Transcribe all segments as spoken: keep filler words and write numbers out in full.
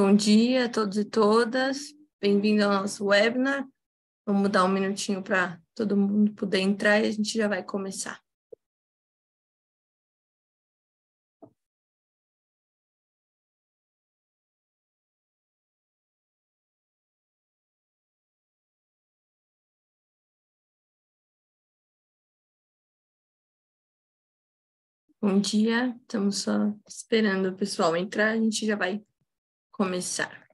Bom dia a todos e todas, bem-vindo ao nosso webinar. Vamos dar um minutinho para todo mundo poder entrar e a gente já vai começar. Bom dia, estamos só esperando o pessoal entrar, a gente já vai começar.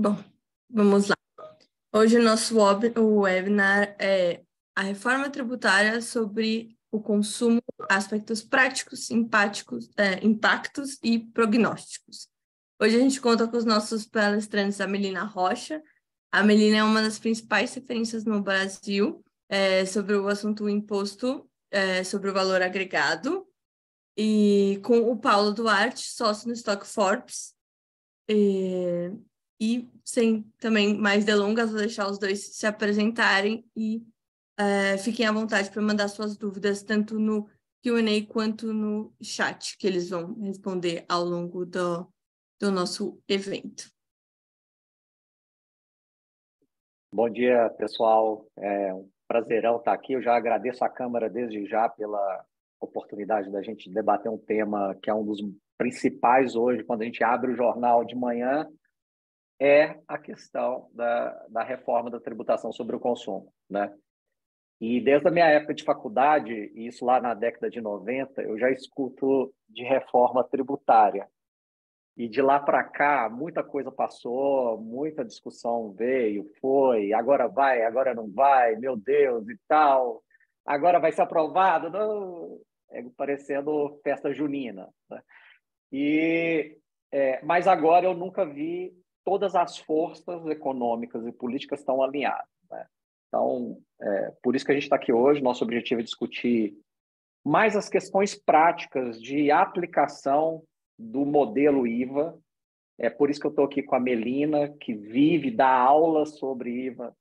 Bom, vamos lá. Hoje o nosso webinar é a reforma tributária sobre o consumo, aspectos práticos, empáticos, é, impactos e prognósticos. Hoje a gente conta com os nossos palestrantes, a Melina Rocha. A Melina é uma das principais referências no Brasil é, sobre o assunto imposto é, sobre o valor agregado, e com o Paulo Duarte, sócio no Stocche Forbes. É, E, sem também mais delongas, vou deixar os dois se apresentarem e é, fiquem à vontade para mandar suas dúvidas, tanto no Q and A quanto no chat, que eles vão responder ao longo do, do nosso evento. Bom dia, pessoal. É um prazerão estar aqui. Eu já agradeço à Câmara desde já pela oportunidade da gente debater um tema que é um dos principais hoje, quando a gente abre o jornal de manhã, é a questão da, da reforma da tributação sobre o consumo, né? E desde a minha época de faculdade, e isso lá na década de noventa, eu já escuto de reforma tributária. E de lá para cá, muita coisa passou, muita discussão veio, foi, agora vai, agora não vai, meu Deus e tal, agora vai ser aprovado, não, é parecendo festa junina, né? E, é, mas agora eu nunca vi todas as forças econômicas e políticas estão alinhadas, né? Então, é, por isso que a gente está aqui hoje. Nosso objetivo é discutir mais as questões práticas de aplicação do modelo I V A. É por isso que eu estou aqui com a Melina, que vive, dá aula sobre I V A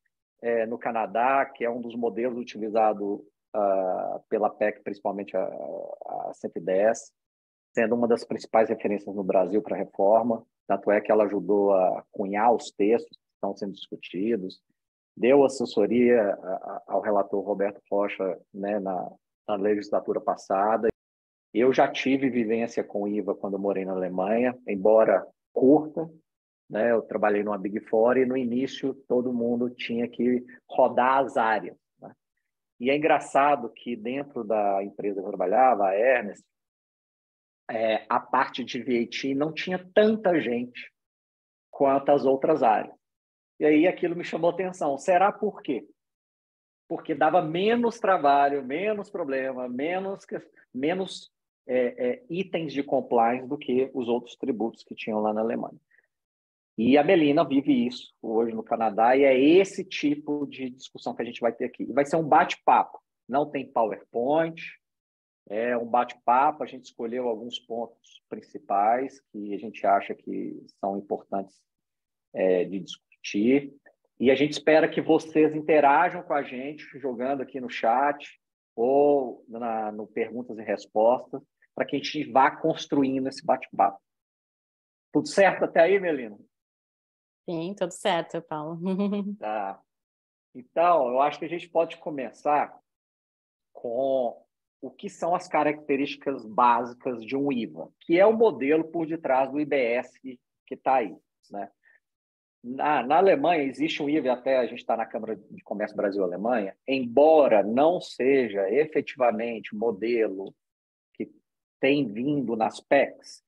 é, no Canadá, que é um dos modelos utilizado uh, pela P E C, principalmente a, a cento e dez, sendo uma das principais referências no Brasil para a reforma. Tanto é que ela ajudou a cunhar os textos que estão sendo discutidos, deu assessoria ao relator Roberto Rocha, né, na, na legislatura passada. Eu já tive vivência com I V A quando eu morei na Alemanha, embora curta, né? Eu trabalhei numa Big Four e no início todo mundo tinha que rodar as áreas, né? E é engraçado que dentro da empresa que eu trabalhava, a Ernst, É, a parte de V A T não tinha tanta gente quanto as outras áreas. E aí aquilo me chamou atenção. Será por quê? Porque dava menos trabalho, menos problema, menos, menos é, é, itens de compliance do que os outros tributos que tinham lá na Alemanha. E a Melina vive isso hoje no Canadá, e é esse tipo de discussão que a gente vai ter aqui. E vai ser um bate-papo. Não tem PowerPoint, é um bate-papo. A gente escolheu alguns pontos principais que a gente acha que são importantes é, de discutir. E a gente espera que vocês interajam com a gente, jogando aqui no chat ou na, no Perguntas e Respostas, para que a gente vá construindo esse bate-papo. Tudo certo até aí, Melina? Sim, tudo certo, Paulo. Tá. Então, eu acho que a gente pode começar com o que são as características básicas de um I V A, que é o modelo por detrás do I B S que está aí, né? Na, na Alemanha existe um I V A, até a gente está na Câmara de Comércio Brasil-Alemanha, embora não seja efetivamente modelo que tem vindo nas P E Cs,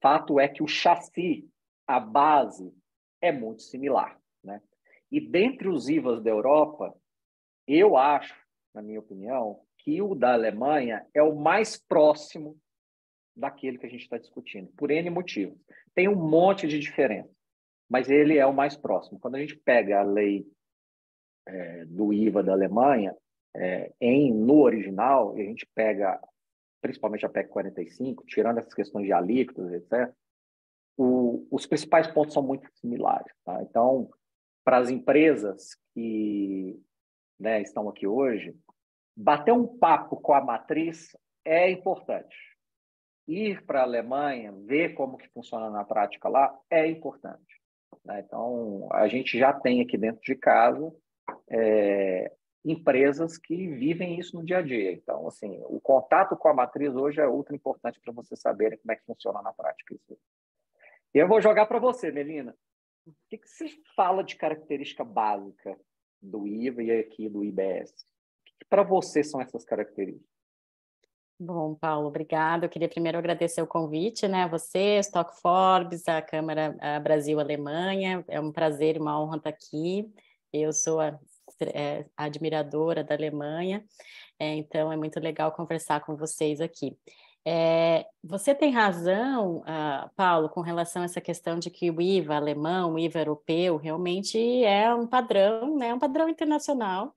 fato é que o chassi, a base, é muito similar, né? E dentre os I V As da Europa, eu acho, na minha opinião, que o da Alemanha é o mais próximo daquele que a gente está discutindo, por N motivos. Tem um monte de diferença, mas ele é o mais próximo. Quando a gente pega a lei é, do I V A da Alemanha, é, em, no original, e a gente pega principalmente a P E C quarenta e cinco, tirando essas questões de alíquotas, etcétera, o, os principais pontos são muito similares, tá? Então, para as empresas que, né, estão aqui hoje, bater um papo com a matriz é importante. Ir para a Alemanha, ver como que funciona na prática lá, é importante, né? Então, a gente já tem aqui dentro de casa é, empresas que vivem isso no dia a dia. Então, assim, o contato com a matriz hoje é ultra importante para você saber como é que funciona na prática isso. E eu vou jogar para você, Melina. O que, que você fala de característica básica do I V A e aqui do I B S? O que para você são essas características? Bom, Paulo, obrigado. Eu queria primeiro agradecer o convite, né? A você, Stocche Forbes, a Câmara Brasil-Alemanha. É um prazer e uma honra estar aqui. Eu sou a, é, a admiradora da Alemanha, é, então é muito legal conversar com vocês aqui. É, você tem razão, uh, Paulo, com relação a essa questão de que o I V A alemão, o I V A europeu, realmente é um padrão, né? Um padrão internacional.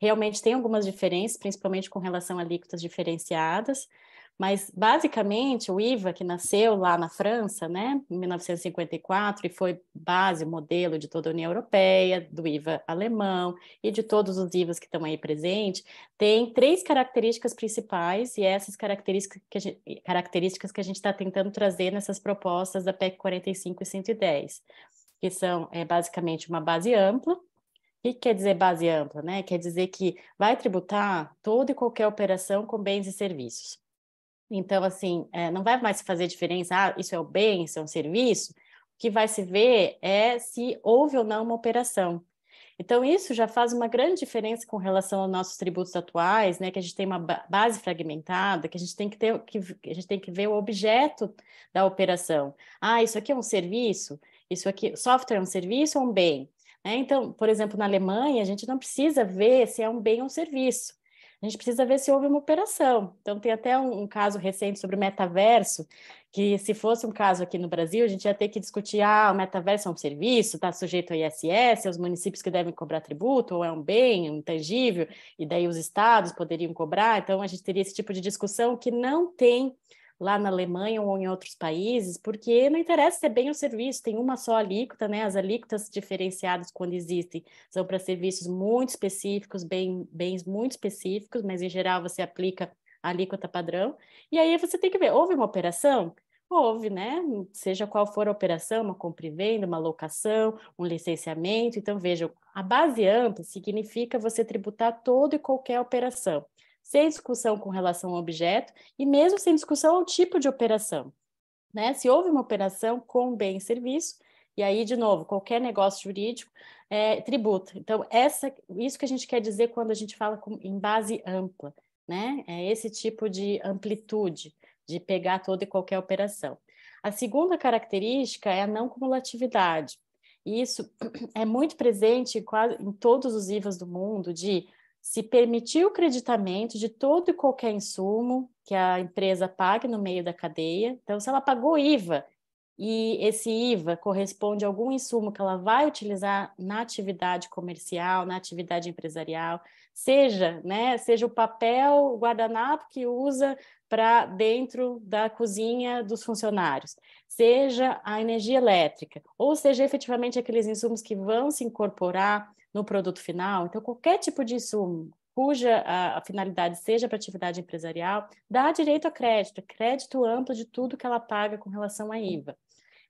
Realmente tem algumas diferenças, principalmente com relação a alíquotas diferenciadas, mas basicamente o I V A que nasceu lá na França, né, em mil novecentos e cinquenta e quatro, e foi base, modelo de toda a União Europeia, do I V A alemão e de todos os I V As que estão aí presentes, tem três características principais, e essas características que a gente, características que a gente está tentando trazer nessas propostas da P E C quarenta e cinco e cento e dez, que são é, basicamente uma base ampla. O que quer dizer base ampla, né? Quer dizer que vai tributar toda e qualquer operação com bens e serviços. Então, assim, é, não vai mais fazer diferença, ah, isso é o bem, isso é um serviço. O que vai se ver é se houve ou não uma operação. Então, isso já faz uma grande diferença com relação aos nossos tributos atuais, né? Que a gente tem uma base fragmentada, que a gente tem que ter, que a gente tem que ver o objeto da operação. Ah, isso aqui é um serviço? Isso aqui, software é um serviço ou um bem? É, então, por exemplo, na Alemanha, a gente não precisa ver se é um bem ou um serviço. A gente precisa ver se houve uma operação. Então, tem até um, um caso recente sobre o metaverso, que se fosse um caso aqui no Brasil, a gente ia ter que discutir, ah, o metaverso é um serviço, está sujeito ao I S S, é os municípios que devem cobrar tributo, ou é um bem, um intangível, e daí os estados poderiam cobrar. Então, a gente teria esse tipo de discussão que não tem lá na Alemanha ou em outros países, porque não interessa se é bem ou serviço, tem uma só alíquota, né? As alíquotas diferenciadas, quando existem, são para serviços muito específicos, bem, bens muito específicos, mas em geral você aplica a alíquota padrão, e aí você tem que ver, houve uma operação? Houve, né? Seja qual for a operação, uma compra e venda, uma locação, um licenciamento. Então, vejam, a base ampla significa você tributar toda e qualquer operação, sem discussão com relação ao objeto e mesmo sem discussão ao tipo de operação, né? Se houve uma operação com bem e serviço, e aí, de novo, qualquer negócio jurídico é, tributa. Então, essa, isso que a gente quer dizer quando a gente fala com, em base ampla, né? É esse tipo de amplitude, de pegar toda e qualquer operação. A segunda característica é a não cumulatividade. E isso é muito presente em, quase, em todos os I V As do mundo, de se permitir o creditamento de todo e qualquer insumo que a empresa pague no meio da cadeia. Então, se ela pagou I V A e esse I V A corresponde a algum insumo que ela vai utilizar na atividade comercial, na atividade empresarial, seja, né, seja o papel, o guardanapo que usa para dentro da cozinha dos funcionários, seja a energia elétrica, ou seja efetivamente aqueles insumos que vão se incorporar no produto final. Então, qualquer tipo de insumo cuja a, a finalidade seja para atividade empresarial, dá direito a crédito, crédito amplo de tudo que ela paga com relação a I V A.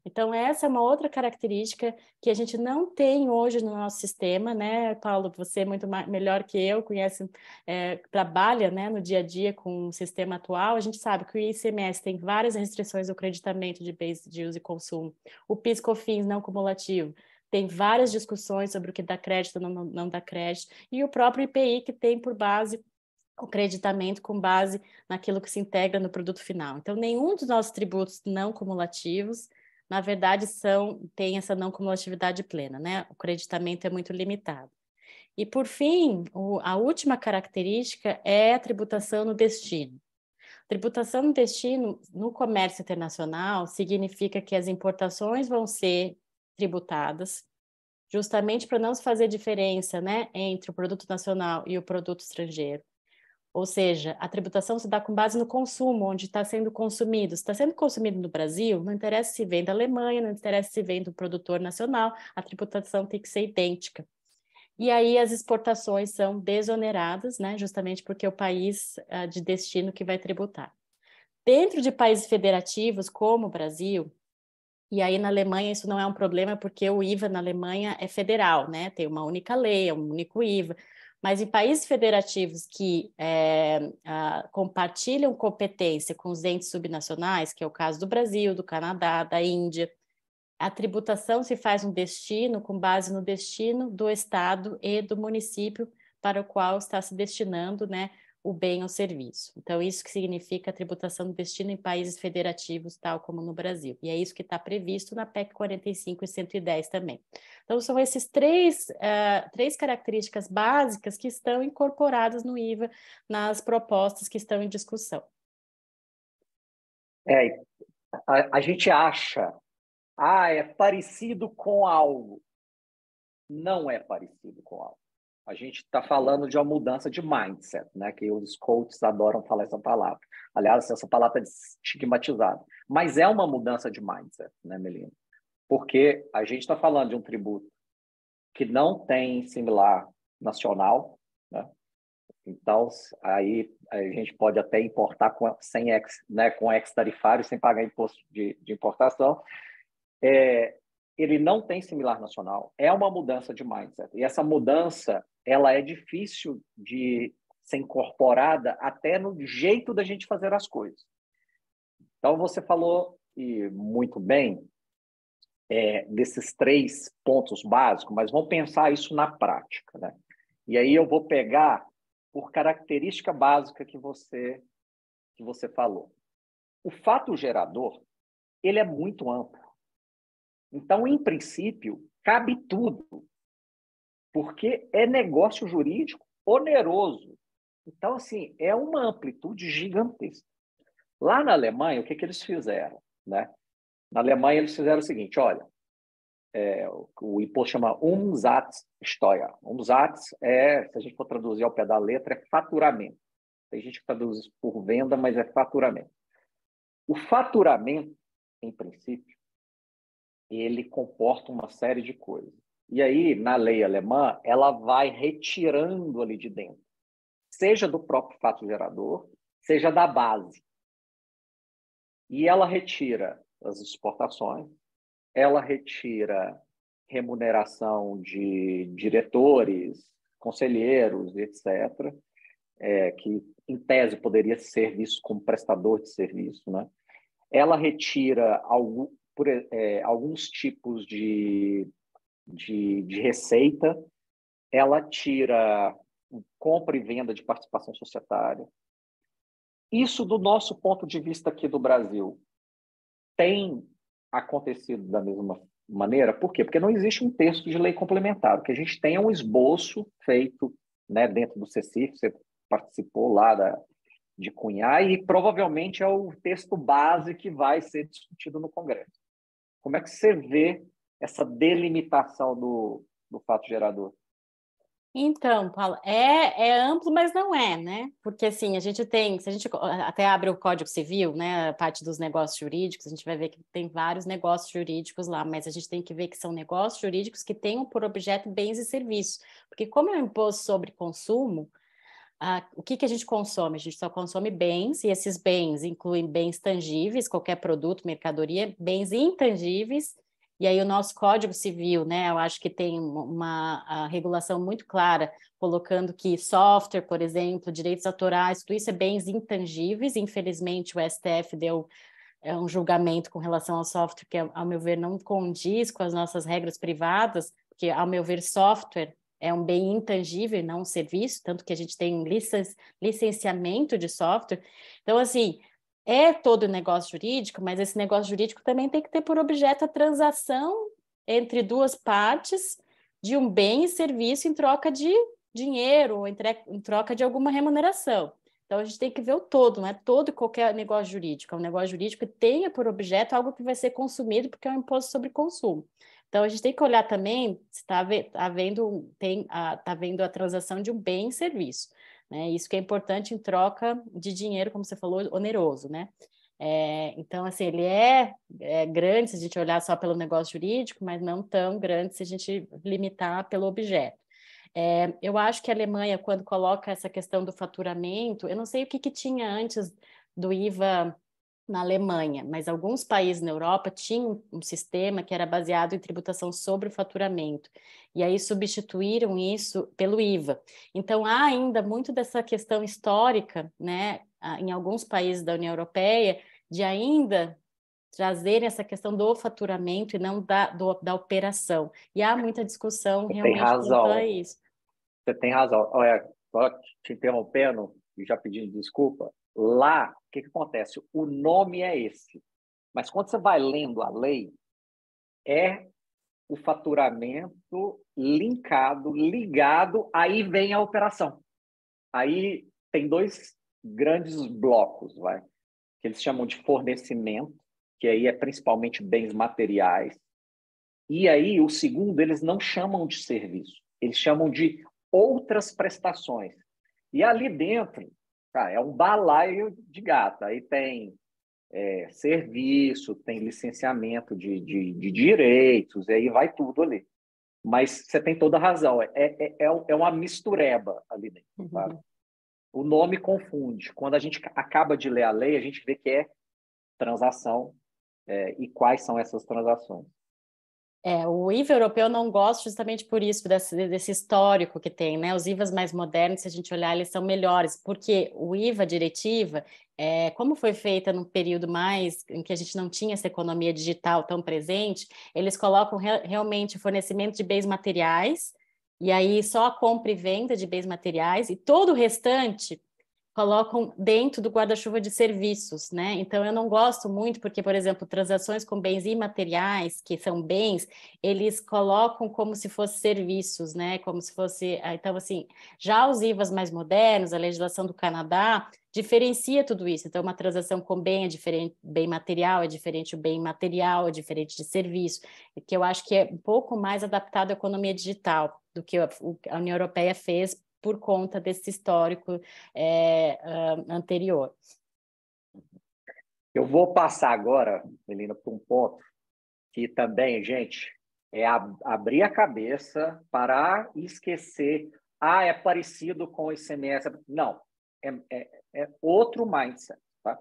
Então, essa é uma outra característica que a gente não tem hoje no nosso sistema, né, Paulo? Você é muito mais, melhor que eu, conhece, é, trabalha, né, no dia a dia com o sistema atual. A gente sabe que o I C M S tem várias restrições ao creditamento de bens de uso e consumo. O PIS-COFINS não cumulativo tem várias discussões sobre o que dá crédito ou não, não dá crédito. E o próprio I P I, que tem por base o creditamento com base naquilo que se integra no produto final. Então, nenhum dos nossos tributos não cumulativos, na verdade, são, tem essa não cumulatividade plena, né? O creditamento é muito limitado. E, por fim, o, a última característica é a tributação no destino. Tributação no destino, no comércio internacional, significa que as importações vão ser tributadas, justamente para não se fazer diferença, né, entre o produto nacional e o produto estrangeiro. Ou seja, a tributação se dá com base no consumo, onde está sendo consumido. Se está sendo consumido no Brasil, não interessa se vem da Alemanha, não interessa se vem do produtor nacional, a tributação tem que ser idêntica. E aí as exportações são desoneradas, né, justamente porque é o país uh, de destino que vai tributar. Dentro de países federativos, como o Brasil, e aí na Alemanha isso não é um problema, porque o I V A na Alemanha é federal, né, tem uma única lei, é um único I V A. Mas em países federativos que é, a, compartilham competência com os entes subnacionais, que é o caso do Brasil, do Canadá, da Índia, a tributação se faz no destino, com base no destino do Estado e do município para o qual está se destinando, né, o bem ou serviço. Então, isso que significa a tributação do destino em países federativos, tal como no Brasil. E é isso que está previsto na P E C quarenta e cinco e cento e dez também. Então, são essas três, uh, três características básicas que estão incorporadas no I V A, nas propostas que estão em discussão. É, a, a gente acha, ah, é parecido com algo. Não é parecido com algo. A gente está falando de uma mudança de mindset, né? Que os coaches adoram falar essa palavra. Aliás, essa palavra é estigmatizada. Mas é uma mudança de mindset, né, Melina? Porque a gente está falando de um tributo que não tem similar nacional, né? Então, aí a gente pode até importar com, sem ex, né, com ex-tarifário, sem pagar imposto de, de importação. É, ele não tem similar nacional. É uma mudança de mindset. E essa mudança... ela é difícil de ser incorporada até no jeito da gente fazer as coisas. Então, você falou, e muito bem, é, desses três pontos básicos, mas vamos pensar isso na prática, né? E aí eu vou pegar por característica básica que você, que você falou. O fato gerador, ele é muito amplo. Então, em princípio, cabe tudo. Porque é negócio jurídico oneroso. Então, assim, é uma amplitude gigantesca. Lá na Alemanha, o que, que eles fizeram, né? Na Alemanha, eles fizeram o seguinte, olha, é, o, o imposto chama Umsatzsteuer. Umsatz é, se a gente for traduzir ao pé da letra, é faturamento. Tem gente que traduz isso por venda, mas é faturamento. O faturamento, em princípio, ele comporta uma série de coisas. E aí, na lei alemã, ela vai retirando ali de dentro, seja do próprio fato gerador, seja da base. E ela retira as exportações, ela retira remuneração de diretores, conselheiros, etcétera, é, que, em tese, poderia ser visto como prestador de serviço, né? Ela retira algum, por, é, alguns tipos de... De, de receita, ela tira compra e venda de participação societária. Isso, do nosso ponto de vista aqui do Brasil, tem acontecido da mesma maneira? Por quê? Porque não existe um texto de lei complementar. O que a gente tem é um esboço feito, né, dentro do C E C I F, você participou lá da, de cunhar, e provavelmente é o texto base que vai ser discutido no Congresso. Como é que você vê essa delimitação do, do fato gerador? Então, Paulo, é, é amplo, mas não é, né? Porque, assim, a gente tem, se a gente até abre o Código Civil, né, a parte dos negócios jurídicos, a gente vai ver que tem vários negócios jurídicos lá, mas a gente tem que ver que são negócios jurídicos que tenham por objeto bens e serviços. Porque como é um imposto sobre consumo, a, o que, que a gente consome? A gente só consome bens, e esses bens incluem bens tangíveis, qualquer produto, mercadoria, bens intangíveis. E aí o nosso Código Civil, né, eu acho que tem uma regulação muito clara, colocando que software, por exemplo, direitos autorais, tudo isso é bens intangíveis. Infelizmente, o S T F deu um julgamento com relação ao software que, ao meu ver, não condiz com as nossas regras privadas, porque, ao meu ver, software é um bem intangível, não um serviço, tanto que a gente tem licen licenciamento de software. Então, assim, é todo negócio jurídico, mas esse negócio jurídico também tem que ter por objeto a transação entre duas partes de um bem e serviço em troca de dinheiro, ou em troca de alguma remuneração. Então, a gente tem que ver o todo, não é todo e qualquer negócio jurídico. É um negócio jurídico que tenha por objeto algo que vai ser consumido, porque é um imposto sobre consumo. Então, a gente tem que olhar também se está havendo, tá havendo a transação de um bem e serviço, né? Isso que é importante em troca de dinheiro, como você falou, oneroso, né? É, então, assim, ele é, é grande se a gente olhar só pelo negócio jurídico, mas não tão grande se a gente limitar pelo objeto. É, eu acho que a Alemanha, quando coloca essa questão do faturamento, eu não sei o que, que tinha antes do I V A na Alemanha, mas alguns países na Europa tinham um sistema que era baseado em tributação sobre o faturamento, e aí substituíram isso pelo I V A. Então, há ainda muito dessa questão histórica, né, em alguns países da União Europeia, de ainda trazerem essa questão do faturamento e não da, do, da operação. E há muita discussão realmente quanto a isso. Você tem razão. Olha, só te interrompendo e já pedindo desculpa, lá, o que, que acontece? O nome é esse. Mas quando você vai lendo a lei, é o faturamento linkado, ligado, aí vem a operação. Aí tem dois grandes blocos, vai, que eles chamam de fornecimento, que aí é principalmente bens materiais. E aí, o segundo, eles não chamam de serviço, eles chamam de outras prestações. E ali dentro, cara, é um balaio de gato. Aí tem é, serviço, tem licenciamento de, de, de direitos, e aí vai tudo ali. Mas você tem toda a razão, é, é, é uma mistureba ali dentro. Uhum. Tá? O nome confunde. Quando a gente acaba de ler a lei, a gente vê que é transação. É, e quais são essas transações? É, o I V A europeu eu não gosto justamente por isso, desse, desse histórico que tem, né? Os I V As mais modernos, se a gente olhar, eles são melhores, porque o I V A diretiva, é, como foi feita num período mais em que a gente não tinha essa economia digital tão presente, eles colocam re realmente fornecimento de bens materiais, e aí só a compra e venda de bens materiais, e todo o restante colocam dentro do guarda-chuva de serviços, né? Então, eu não gosto muito porque, por exemplo, transações com bens imateriais, que são bens, eles colocam como se fossem serviços, né? Como se fosse... Então, assim, já os I V As mais modernos, a legislação do Canadá, diferencia tudo isso. Então, uma transação com bem é diferente, bem material é diferente, o bem material é diferente de serviço, que eu acho que é um pouco mais adaptado à economia digital do que a União Europeia fez por conta desse histórico é, anterior. Eu vou passar agora, Melina, para um ponto que também, gente, é ab abrir a cabeça, parar e esquecer. Ah, é parecido com o I C M S. Não, é, é, é outro mindset. Tá?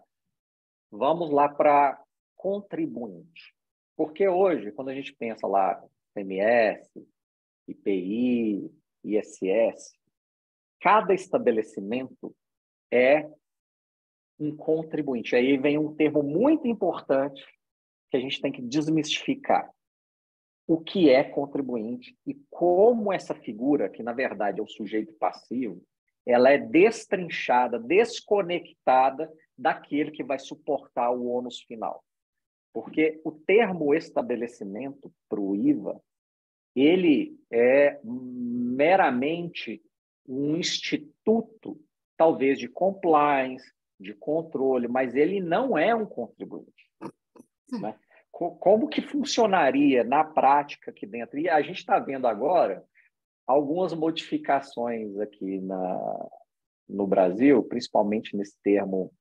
Vamos lá para contribuinte. Porque hoje, quando a gente pensa lá I C M S, I P I, I S S, cada estabelecimento é um contribuinte. Aí vem um termo muito importante que a gente tem que desmistificar. O que é contribuinte e como essa figura, que na verdade é o sujeito passivo, ela é destrinchada, desconectada daquele que vai suportar o ônus final. Porque o termo estabelecimento para o I V A, ele é meramente um instituto, talvez, de compliance, de controle, mas ele não é um contribuinte. Né? Como que funcionaria na prática aqui dentro? E a gente está vendo agora algumas modificações aqui na, no Brasil, principalmente nesse termo,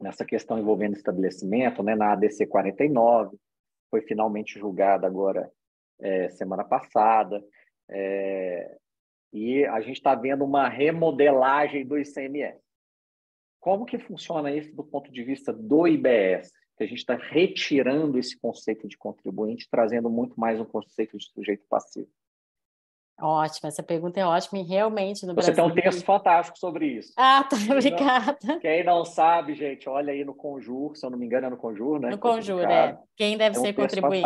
nessa questão envolvendo estabelecimento, né? Na A D C quarenta e nove, foi finalmente julgada agora é, semana passada, é, e a gente está vendo uma remodelagem do I C M S. Como que funciona isso do ponto de vista do I B S? Que a gente está retirando esse conceito de contribuinte, trazendo muito mais um conceito de sujeito passivo. Ótimo, essa pergunta é ótima e realmente no Brasil... Você tem um texto fantástico sobre isso. Ah, tá, obrigada. Quem não sabe, gente, olha aí no Conjur, se eu não me engano é no Conjur, né? No Conjur, é. Quem deve ser contribuinte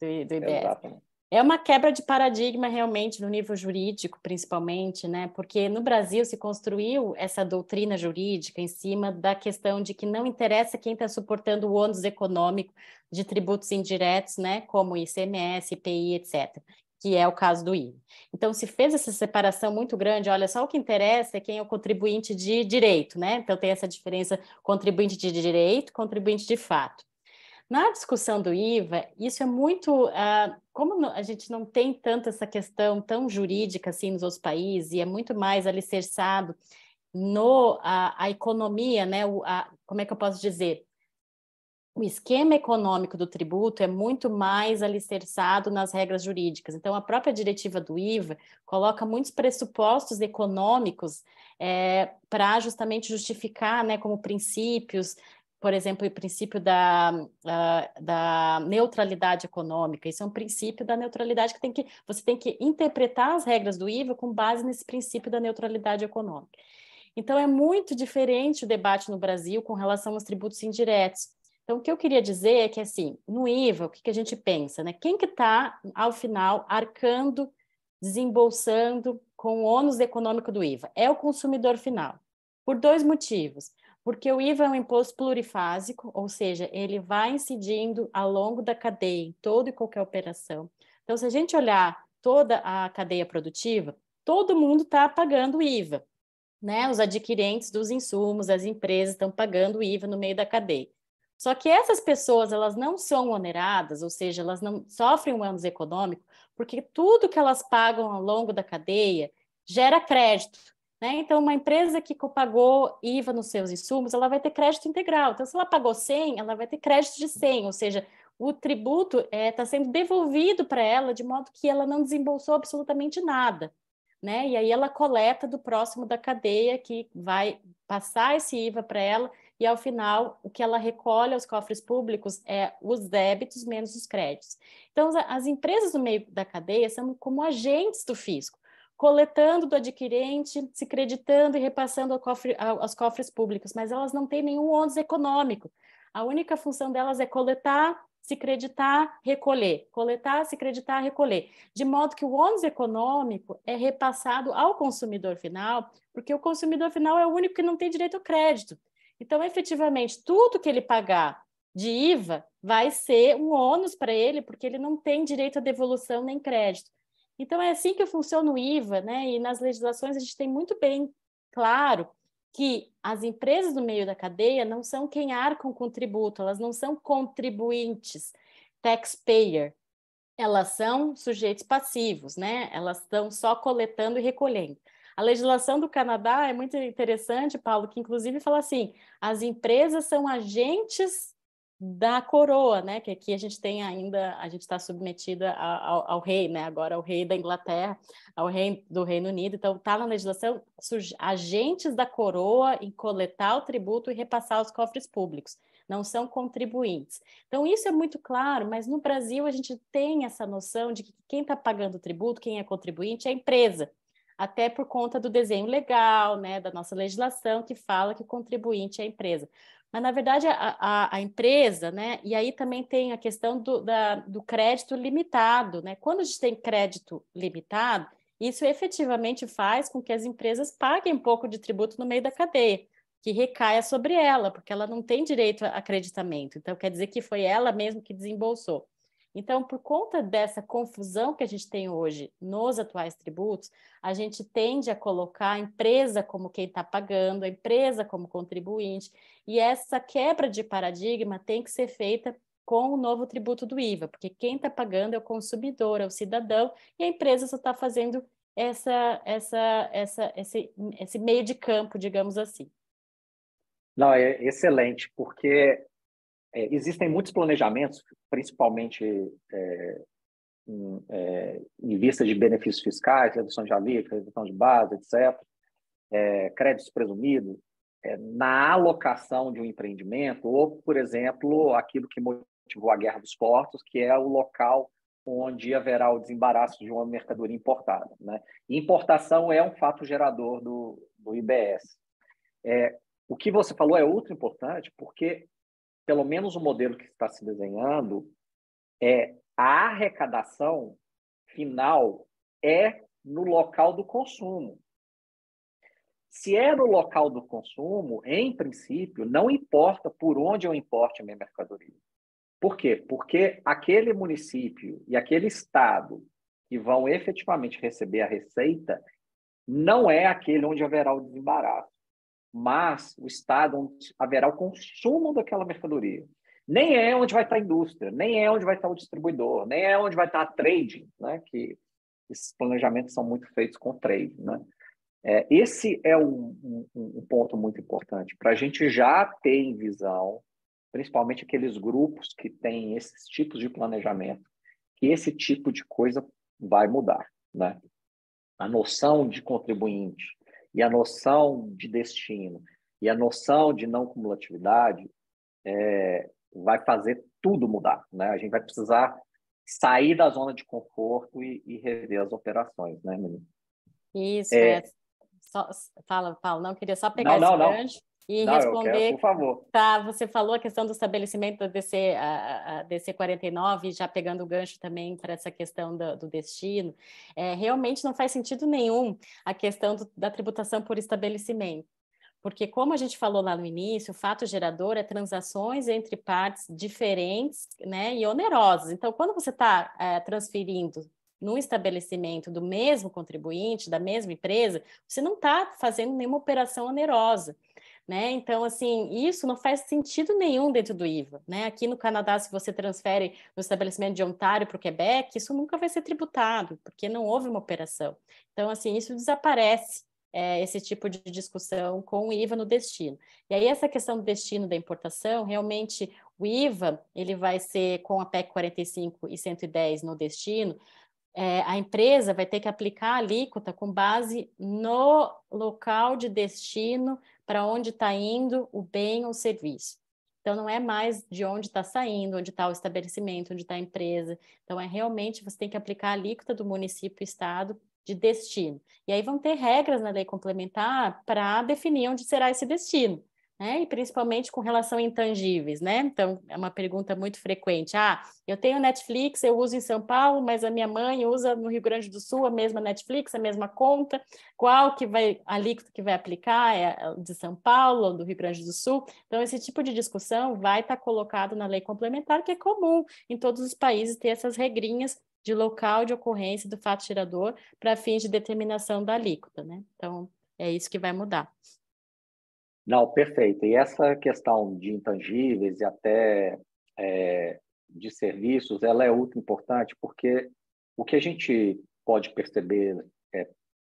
do I B S. Exatamente. É uma quebra de paradigma realmente no nível jurídico, principalmente, né? Porque no Brasil se construiu essa doutrina jurídica em cima da questão de que não interessa quem está suportando o ônus econômico de tributos indiretos, né? Como I C M S, I P I, etcétera, que é o caso do I V A. Então, se fez essa separação muito grande, olha, só o que interessa é quem é o contribuinte de direito, né? Então, tem essa diferença contribuinte de direito, contribuinte de fato. Na discussão do I V A, isso é muito... Uh, como a gente não tem tanto essa questão tão jurídica assim nos outros países, e é muito mais alicerçado no, a, a economia, né? O, a, como é que eu posso dizer? O esquema econômico do tributo é muito mais alicerçado nas regras jurídicas. Então, a própria diretiva do I V A coloca muitos pressupostos econômicos é, para justamente justificar, né, como princípios, por exemplo, o princípio da, da, da neutralidade econômica. Isso é um princípio da neutralidade que, tem que você tem que interpretar as regras do I V A com base nesse princípio da neutralidade econômica. Então, é muito diferente o debate no Brasil com relação aos tributos indiretos. Então, o que eu queria dizer é que, assim, no I V A, o que, que a gente pensa, né? Quem que está, ao final, arcando, desembolsando com o ônus econômico do I V A? É o consumidor final, por dois motivos. Porque o I V A é um imposto plurifásico, ou seja, ele vai incidindo ao longo da cadeia, em toda e qualquer operação. Então, se a gente olhar toda a cadeia produtiva, todo mundo está pagando o I V A, né? Os adquirentes dos insumos, as empresas estão pagando o I V A no meio da cadeia. Só que essas pessoas, elas não são oneradas, ou seja, elas não sofrem um ônus econômico, porque tudo que elas pagam ao longo da cadeia gera crédito, né? Então, uma empresa que pagou I V A nos seus insumos, ela vai ter crédito integral. Então, se ela pagou cem, ela vai ter crédito de cem, ou seja, o tributo está sendo devolvido para ela de modo que ela não desembolsou absolutamente nada, né? E aí ela coleta do próximo da cadeia que vai passar esse I V A para ela, e, ao final, o que ela recolhe aos cofres públicos é os débitos menos os créditos. Então, as empresas no meio da cadeia são como agentes do fisco, coletando do adquirente, se creditando e repassando ao cofre, aos cofres públicos, mas elas não têm nenhum ônus econômico. A única função delas é coletar, se creditar, recolher, coletar, se creditar, recolher, de modo que o ônus econômico é repassado ao consumidor final, porque o consumidor final é o único que não tem direito ao crédito. Então, efetivamente, tudo que ele pagar de I V A vai ser um ônus para ele, porque ele não tem direito à devolução nem crédito. Então, é assim que funciona o I V A, né? E nas legislações a gente tem muito bem claro que as empresas do meio da cadeia não são quem arcam com tributo, elas não são contribuintes, taxpayer, elas são sujeitos passivos, né? Elas estão só coletando e recolhendo. A legislação do Canadá é muito interessante, Paulo, que inclusive fala assim, as empresas são agentes da coroa, né? Que aqui a gente tem ainda, a gente está submetida ao, ao rei, né? Agora ao rei da Inglaterra, ao rei do Reino Unido. Então, está na legislação agentes da coroa em coletar o tributo e repassar aos cofres públicos. Não são contribuintes. Então, isso é muito claro, mas no Brasil a gente tem essa noção de que quem está pagando o tributo, quem é contribuinte, é a empresa. Até por conta do desenho legal, né, da nossa legislação, que fala que o contribuinte é a empresa. Mas, na verdade, a, a, a empresa, né, e aí também tem a questão do, da, do crédito limitado, né? Quando a gente tem crédito limitado, isso efetivamente faz com que as empresas paguem um pouco de tributo no meio da cadeia, que recaia sobre ela, porque ela não tem direito a acreditamento. Então, quer dizer que foi ela mesmo que desembolsou. Então, por conta dessa confusão que a gente tem hoje nos atuais tributos, a gente tende a colocar a empresa como quem está pagando, a empresa como contribuinte, e essa quebra de paradigma tem que ser feita com o novo tributo do I V A, porque quem está pagando é o consumidor, é o cidadão, e a empresa só está fazendo essa, essa, essa, esse, esse meio de campo, digamos assim. Não, é excelente, porque... É, existem muitos planejamentos, principalmente é, em, é, em vista de benefícios fiscais, redução de alíquota, redução de base, etcétera, é, créditos presumidos, é, na alocação de um empreendimento, ou, por exemplo, aquilo que motivou a Guerra dos Portos, que é o local onde haverá o desembaraço de uma mercadoria importada, né? Importação é um fato gerador do, do I B S. É, o que você falou é outro importante, porque... pelo menos o modelo que está se desenhando, é a arrecadação final é no local do consumo. Se é no local do consumo, em princípio, não importa por onde eu importe a minha mercadoria. Por quê? Porque aquele município e aquele estado que vão efetivamente receber a receita não é aquele onde haverá o desembaraço, mas o estado onde haverá o consumo daquela mercadoria. Nem é onde vai estar a indústria, nem é onde vai estar o distribuidor, nem é onde vai estar a trading, né? Que esses planejamentos são muito feitos com trading, né? É, esse é um, um, um ponto muito importante, para a gente já ter em visão, principalmente aqueles grupos que têm esses tipos de planejamento, que esse tipo de coisa vai mudar, né? A noção de contribuinte e a noção de destino e a noção de não cumulatividade é, vai fazer tudo mudar, né? A gente vai precisar sair da zona de conforto e, e rever as operações, né, menina? Isso, é... é. Só, fala, Paulo, não, queria só pegar não, esse não, gancho não. e não, responder. Quero, por favor. Tá, você falou a questão do estabelecimento da D C, a, a D C quarenta e nove, já pegando o gancho também para essa questão do, do destino. É, realmente não faz sentido nenhum a questão do, da tributação por estabelecimento. Porque, como a gente falou lá no início, o fato gerador é transações entre partes diferentes, né, e onerosas. Então, quando você está é, transferindo num estabelecimento do mesmo contribuinte, da mesma empresa, você não está fazendo nenhuma operação onerosa, né? Então, assim, isso não faz sentido nenhum dentro do I V A, né? Aqui no Canadá, se você transfere no estabelecimento de Ontário para o Quebec, isso nunca vai ser tributado, porque não houve uma operação. Então, assim, isso desaparece, é, esse tipo de discussão com o I V A no destino. E aí, essa questão do destino da importação, realmente, o I V A, ele vai ser com a PEC quarenta e cinco e cento e dez no destino. É, a empresa vai ter que aplicar a alíquota com base no local de destino para onde está indo o bem ou serviço. Então, não é mais de onde está saindo, onde está o estabelecimento, onde está a empresa. Então, é realmente, você tem que aplicar a alíquota do município e estado de destino. E aí vão ter regras na lei complementar para definir onde será esse destino, né? E principalmente com relação a intangíveis, né? Então, é uma pergunta muito frequente. Ah, eu tenho Netflix, eu uso em São Paulo, mas a minha mãe usa no Rio Grande do Sul a mesma Netflix, a mesma conta. Qual que vai, a alíquota que vai aplicar é de São Paulo ou do Rio Grande do Sul? Então, esse tipo de discussão vai estar colocado na lei complementar, que é comum em todos os países ter essas regrinhas de local de ocorrência do fato gerador para fins de determinação da alíquota, né? Então, é isso que vai mudar. Não, perfeito. E essa questão de intangíveis e até é, de serviços, ela é muito importante, porque o que a gente pode perceber, é,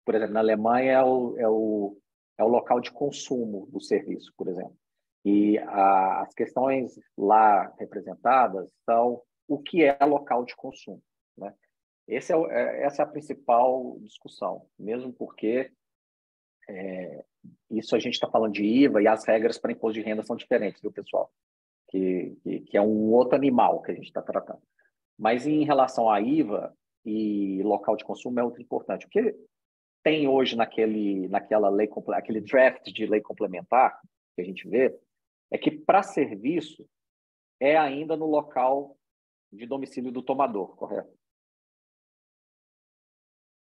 por exemplo, na Alemanha é o, é, o, é o local de consumo do serviço, por exemplo. E a, as questões lá representadas são o que é local de consumo, né? Esse é, essa é a principal discussão, mesmo porque... É, isso a gente está falando de I V A e as regras para imposto de renda são diferentes, viu, pessoal? Que, que, que é um outro animal que a gente está tratando. Mas em relação a I V A e local de consumo é muito importante. O que tem hoje naquele, naquela lei, aquele draft de lei complementar que a gente vê é que para serviço é ainda no local de domicílio do tomador, correto?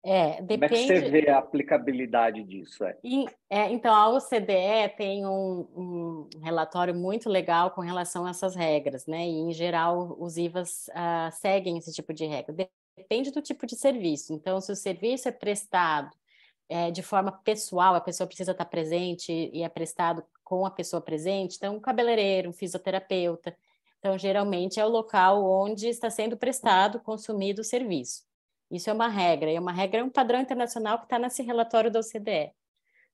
É, depende... Como é que você vê a aplicabilidade disso? É? E, é, então, a O C D E tem um, um relatório muito legal com relação a essas regras, né? E, em geral, os I V As uh, seguem esse tipo de regra. Depende do tipo de serviço. Então, se o serviço é prestado é, de forma pessoal, a pessoa precisa estar presente e é prestado com a pessoa presente, então, um cabeleireiro, um fisioterapeuta. Então, geralmente, é o local onde está sendo prestado, consumido o serviço. Isso é uma regra, e uma regra é um padrão internacional que está nesse relatório da O C D E.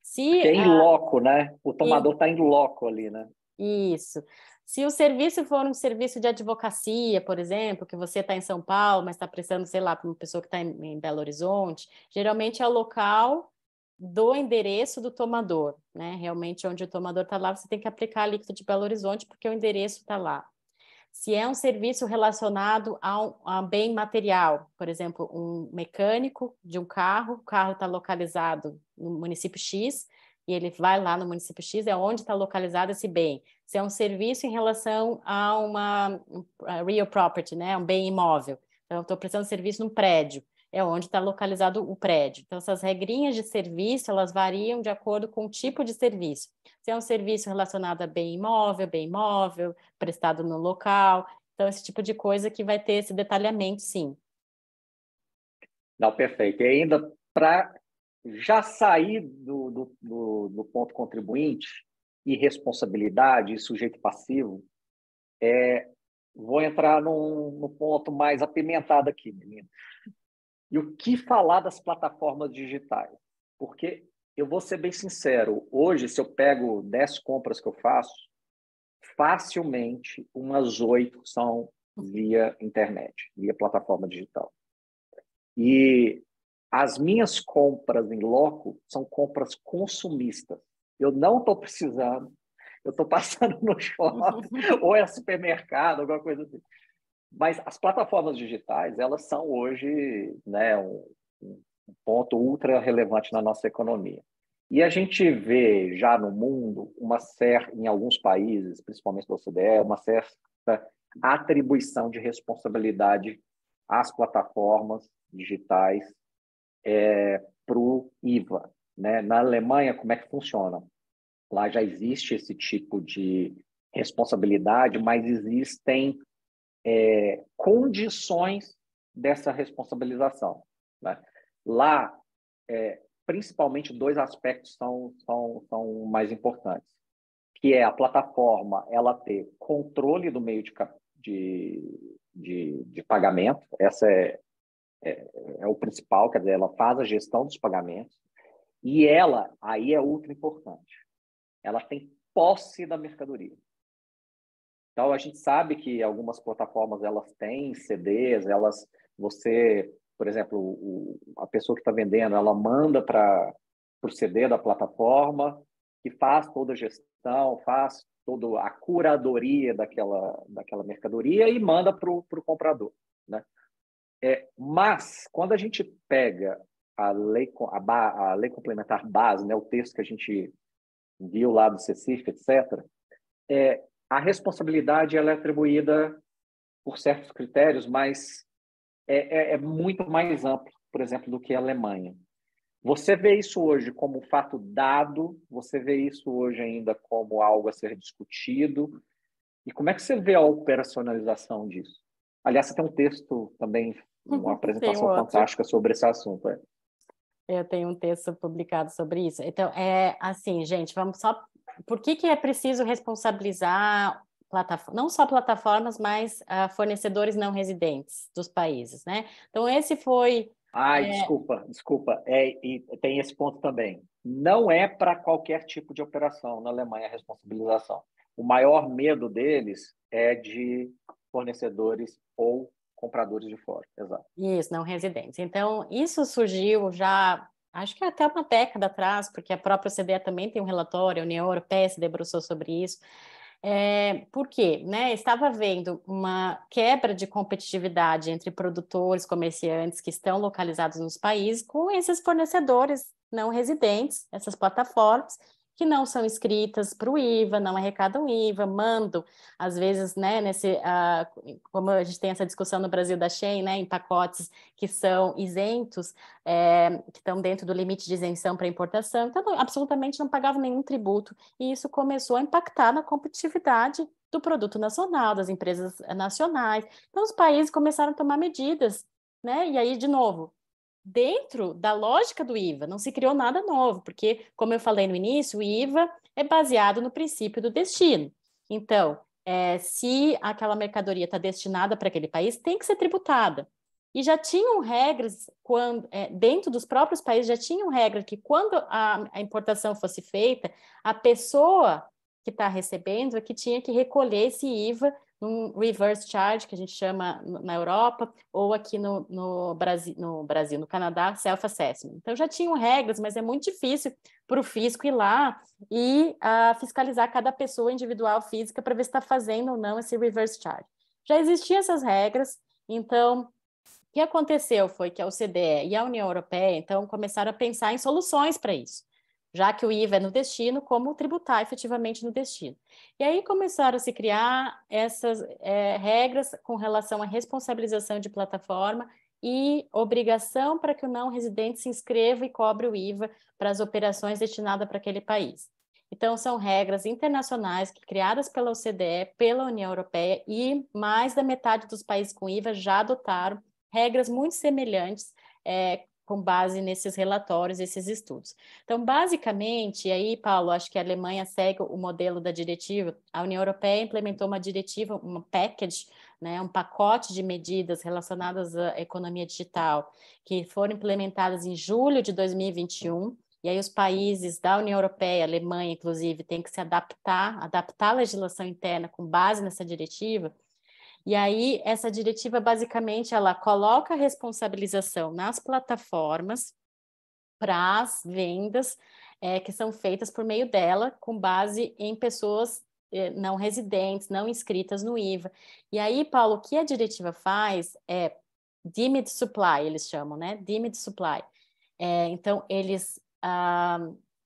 Se, é in loco, né? O tomador está in loco ali, né? Isso. Se o serviço for um serviço de advocacia, por exemplo, que você está em São Paulo, mas está prestando, sei lá, para uma pessoa que está em, em Belo Horizonte, geralmente é o local do endereço do tomador, né? Realmente, onde o tomador está lá, você tem que aplicar a alíquota de Belo Horizonte, porque o endereço está lá. Se é um serviço relacionado a um a bem material, por exemplo, um mecânico de um carro, o carro está localizado no município X, e ele vai lá no município X, é onde está localizado esse bem. Se é um serviço em relação a uma real property, né, um bem imóvel, então eu estou prestando serviço num prédio, é onde está localizado o prédio. Então, essas regrinhas de serviço, elas variam de acordo com o tipo de serviço. Se é um serviço relacionado a bem imóvel, bem imóvel, prestado no local. Então, esse tipo de coisa que vai ter esse detalhamento, sim. Não, perfeito. E ainda, para já sair do, do, do, do ponto contribuinte e responsabilidade e sujeito passivo, é, vou entrar num, num ponto mais apimentado aqui, Melina. E o que falar das plataformas digitais? Porque eu vou ser bem sincero, hoje, se eu pego dez compras que eu faço, facilmente umas oito são via internet, via plataforma digital. E as minhas compras em loco são compras consumistas. Eu não estou precisando, eu estou passando no shopping, ou é supermercado, alguma coisa assim. Mas as plataformas digitais, elas são hoje, né, um, um ponto ultra relevante na nossa economia. E a gente vê já no mundo, uma certa, em alguns países, principalmente da O C D E, uma certa atribuição de responsabilidade às plataformas digitais é, para o I V A. Né? Na Alemanha, como é que funciona? Lá já existe esse tipo de responsabilidade, mas existem É, condições dessa responsabilização, né? Lá, é, principalmente, dois aspectos são, são, são mais importantes, que é a plataforma ela ter controle do meio de, de, de, de pagamento, essa é, é, é o principal, quer dizer, ela faz a gestão dos pagamentos, e ela, aí é ultra importante, ela tem posse da mercadoria. Então, a gente sabe que algumas plataformas, elas têm C Ds, elas, você, por exemplo, o, a pessoa que está vendendo, ela manda para o C D da plataforma, que faz toda a gestão, faz toda a curadoria daquela, daquela mercadoria e manda para o comprador, né? É, mas, quando a gente pega a lei, a, a lei complementar base, né, o texto que a gente viu lá do C E C I F, etcétera, é... A responsabilidade ela é atribuída por certos critérios, mas é, é, é muito mais amplo, por exemplo, do que a Alemanha. Você vê isso hoje como um fato dado? Você vê isso hoje ainda como algo a ser discutido? E como é que você vê a operacionalização disso? Aliás, você tem um texto também, uma apresentação fantástica sobre esse assunto, é? Eu tenho um texto publicado sobre isso. Então, é assim, gente, vamos só... Por que que é preciso responsabilizar não só plataformas, mas uh, fornecedores não residentes dos países, né? Então, esse foi... Ai, é... desculpa, desculpa. É, e tem esse ponto também. Não é para qualquer tipo de operação na Alemanha a responsabilização. O maior medo deles é de fornecedores ou compradores de fora. Exato. Isso, não residentes. Então, isso surgiu já... Acho que até uma década atrás, porque a própria O C D E também tem um relatório, a União Europeia se debruçou sobre isso. É, por quê? Né? Estava havendo uma quebra de competitividade entre produtores, comerciantes que estão localizados nos países com esses fornecedores não residentes, essas plataformas, que não são inscritas para o I V A, não arrecadam I V A, mandam, às vezes, né, nesse, uh, como a gente tem essa discussão no Brasil da Shein, né, em pacotes que são isentos, é, que estão dentro do limite de isenção para importação, então não, absolutamente não pagavam nenhum tributo, e isso começou a impactar na competitividade do produto nacional, das empresas nacionais. Então os países começaram a tomar medidas, né, e aí, de novo, dentro da lógica do I V A, não se criou nada novo, porque, como eu falei no início, o I V A é baseado no princípio do destino. Então, é, se aquela mercadoria está destinada para aquele país, tem que ser tributada. E já tinham regras, quando, é, dentro dos próprios países, já tinham regra que quando a, a importação fosse feita, a pessoa que está recebendo é que tinha que recolher esse I V A num reverse charge, que a gente chama na Europa, ou aqui no, no, Brasil, no Brasil, no Canadá, self-assessment. Então, já tinham regras, mas é muito difícil para o fisco ir lá e uh, fiscalizar cada pessoa individual física para ver se está fazendo ou não esse reverse charge. Já existiam essas regras, então, o que aconteceu foi que a O C D E e a União Europeia, então, começaram a pensar em soluções para isso, já que o I V A é no destino, como tributar efetivamente no destino. E aí começaram a se criar essas é, regras com relação à responsabilização de plataforma e obrigação para que o não residente se inscreva e cobre o I V A para as operações destinadas para aquele país. Então, são regras internacionais que, criadas pela O C D E, pela União Europeia, e mais da metade dos países com I V A já adotaram regras muito semelhantes é, com base nesses relatórios, esses estudos. Então, basicamente, e aí, Paulo, acho que a Alemanha segue o modelo da diretiva, a União Europeia implementou uma diretiva, uma package, né, um pacote de medidas relacionadas à economia digital, que foram implementadas em julho de dois mil e vinte e um, e aí os países da União Europeia, Alemanha, inclusive, têm que se adaptar, adaptar a legislação interna com base nessa diretiva. E aí, essa diretiva, basicamente, ela coloca a responsabilização nas plataformas para as vendas é, que são feitas por meio dela, com base em pessoas eh, não residentes, não inscritas no I V A. E aí, Paulo, o que a diretiva faz é deemed supply, eles chamam, né? Deemed supply. É, então, eles, ah,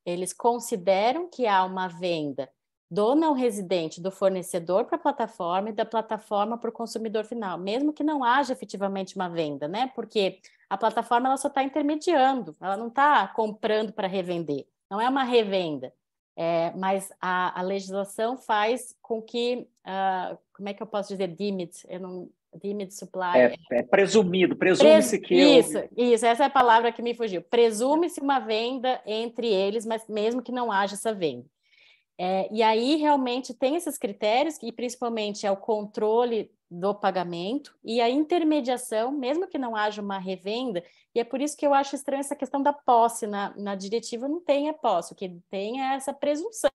eles consideram que há uma venda do não residente, do fornecedor para a plataforma e da plataforma para o consumidor final, mesmo que não haja efetivamente uma venda, né? Porque a plataforma ela só está intermediando, ela não está comprando para revender, não é uma revenda, é, mas a, a legislação faz com que, uh, como é que eu posso dizer, deemed, eu não... deemed supply. É, é presumido, presume-se que... Isso, eu... isso, essa é a palavra que me fugiu, presume-se uma venda entre eles, mas mesmo que não haja essa venda. É, e aí realmente tem esses critérios, que principalmente é o controle do pagamento e a intermediação, mesmo que não haja uma revenda, e é por isso que eu acho estranho essa questão da posse, na, na diretiva não tem a posse, o que tem é essa presunção,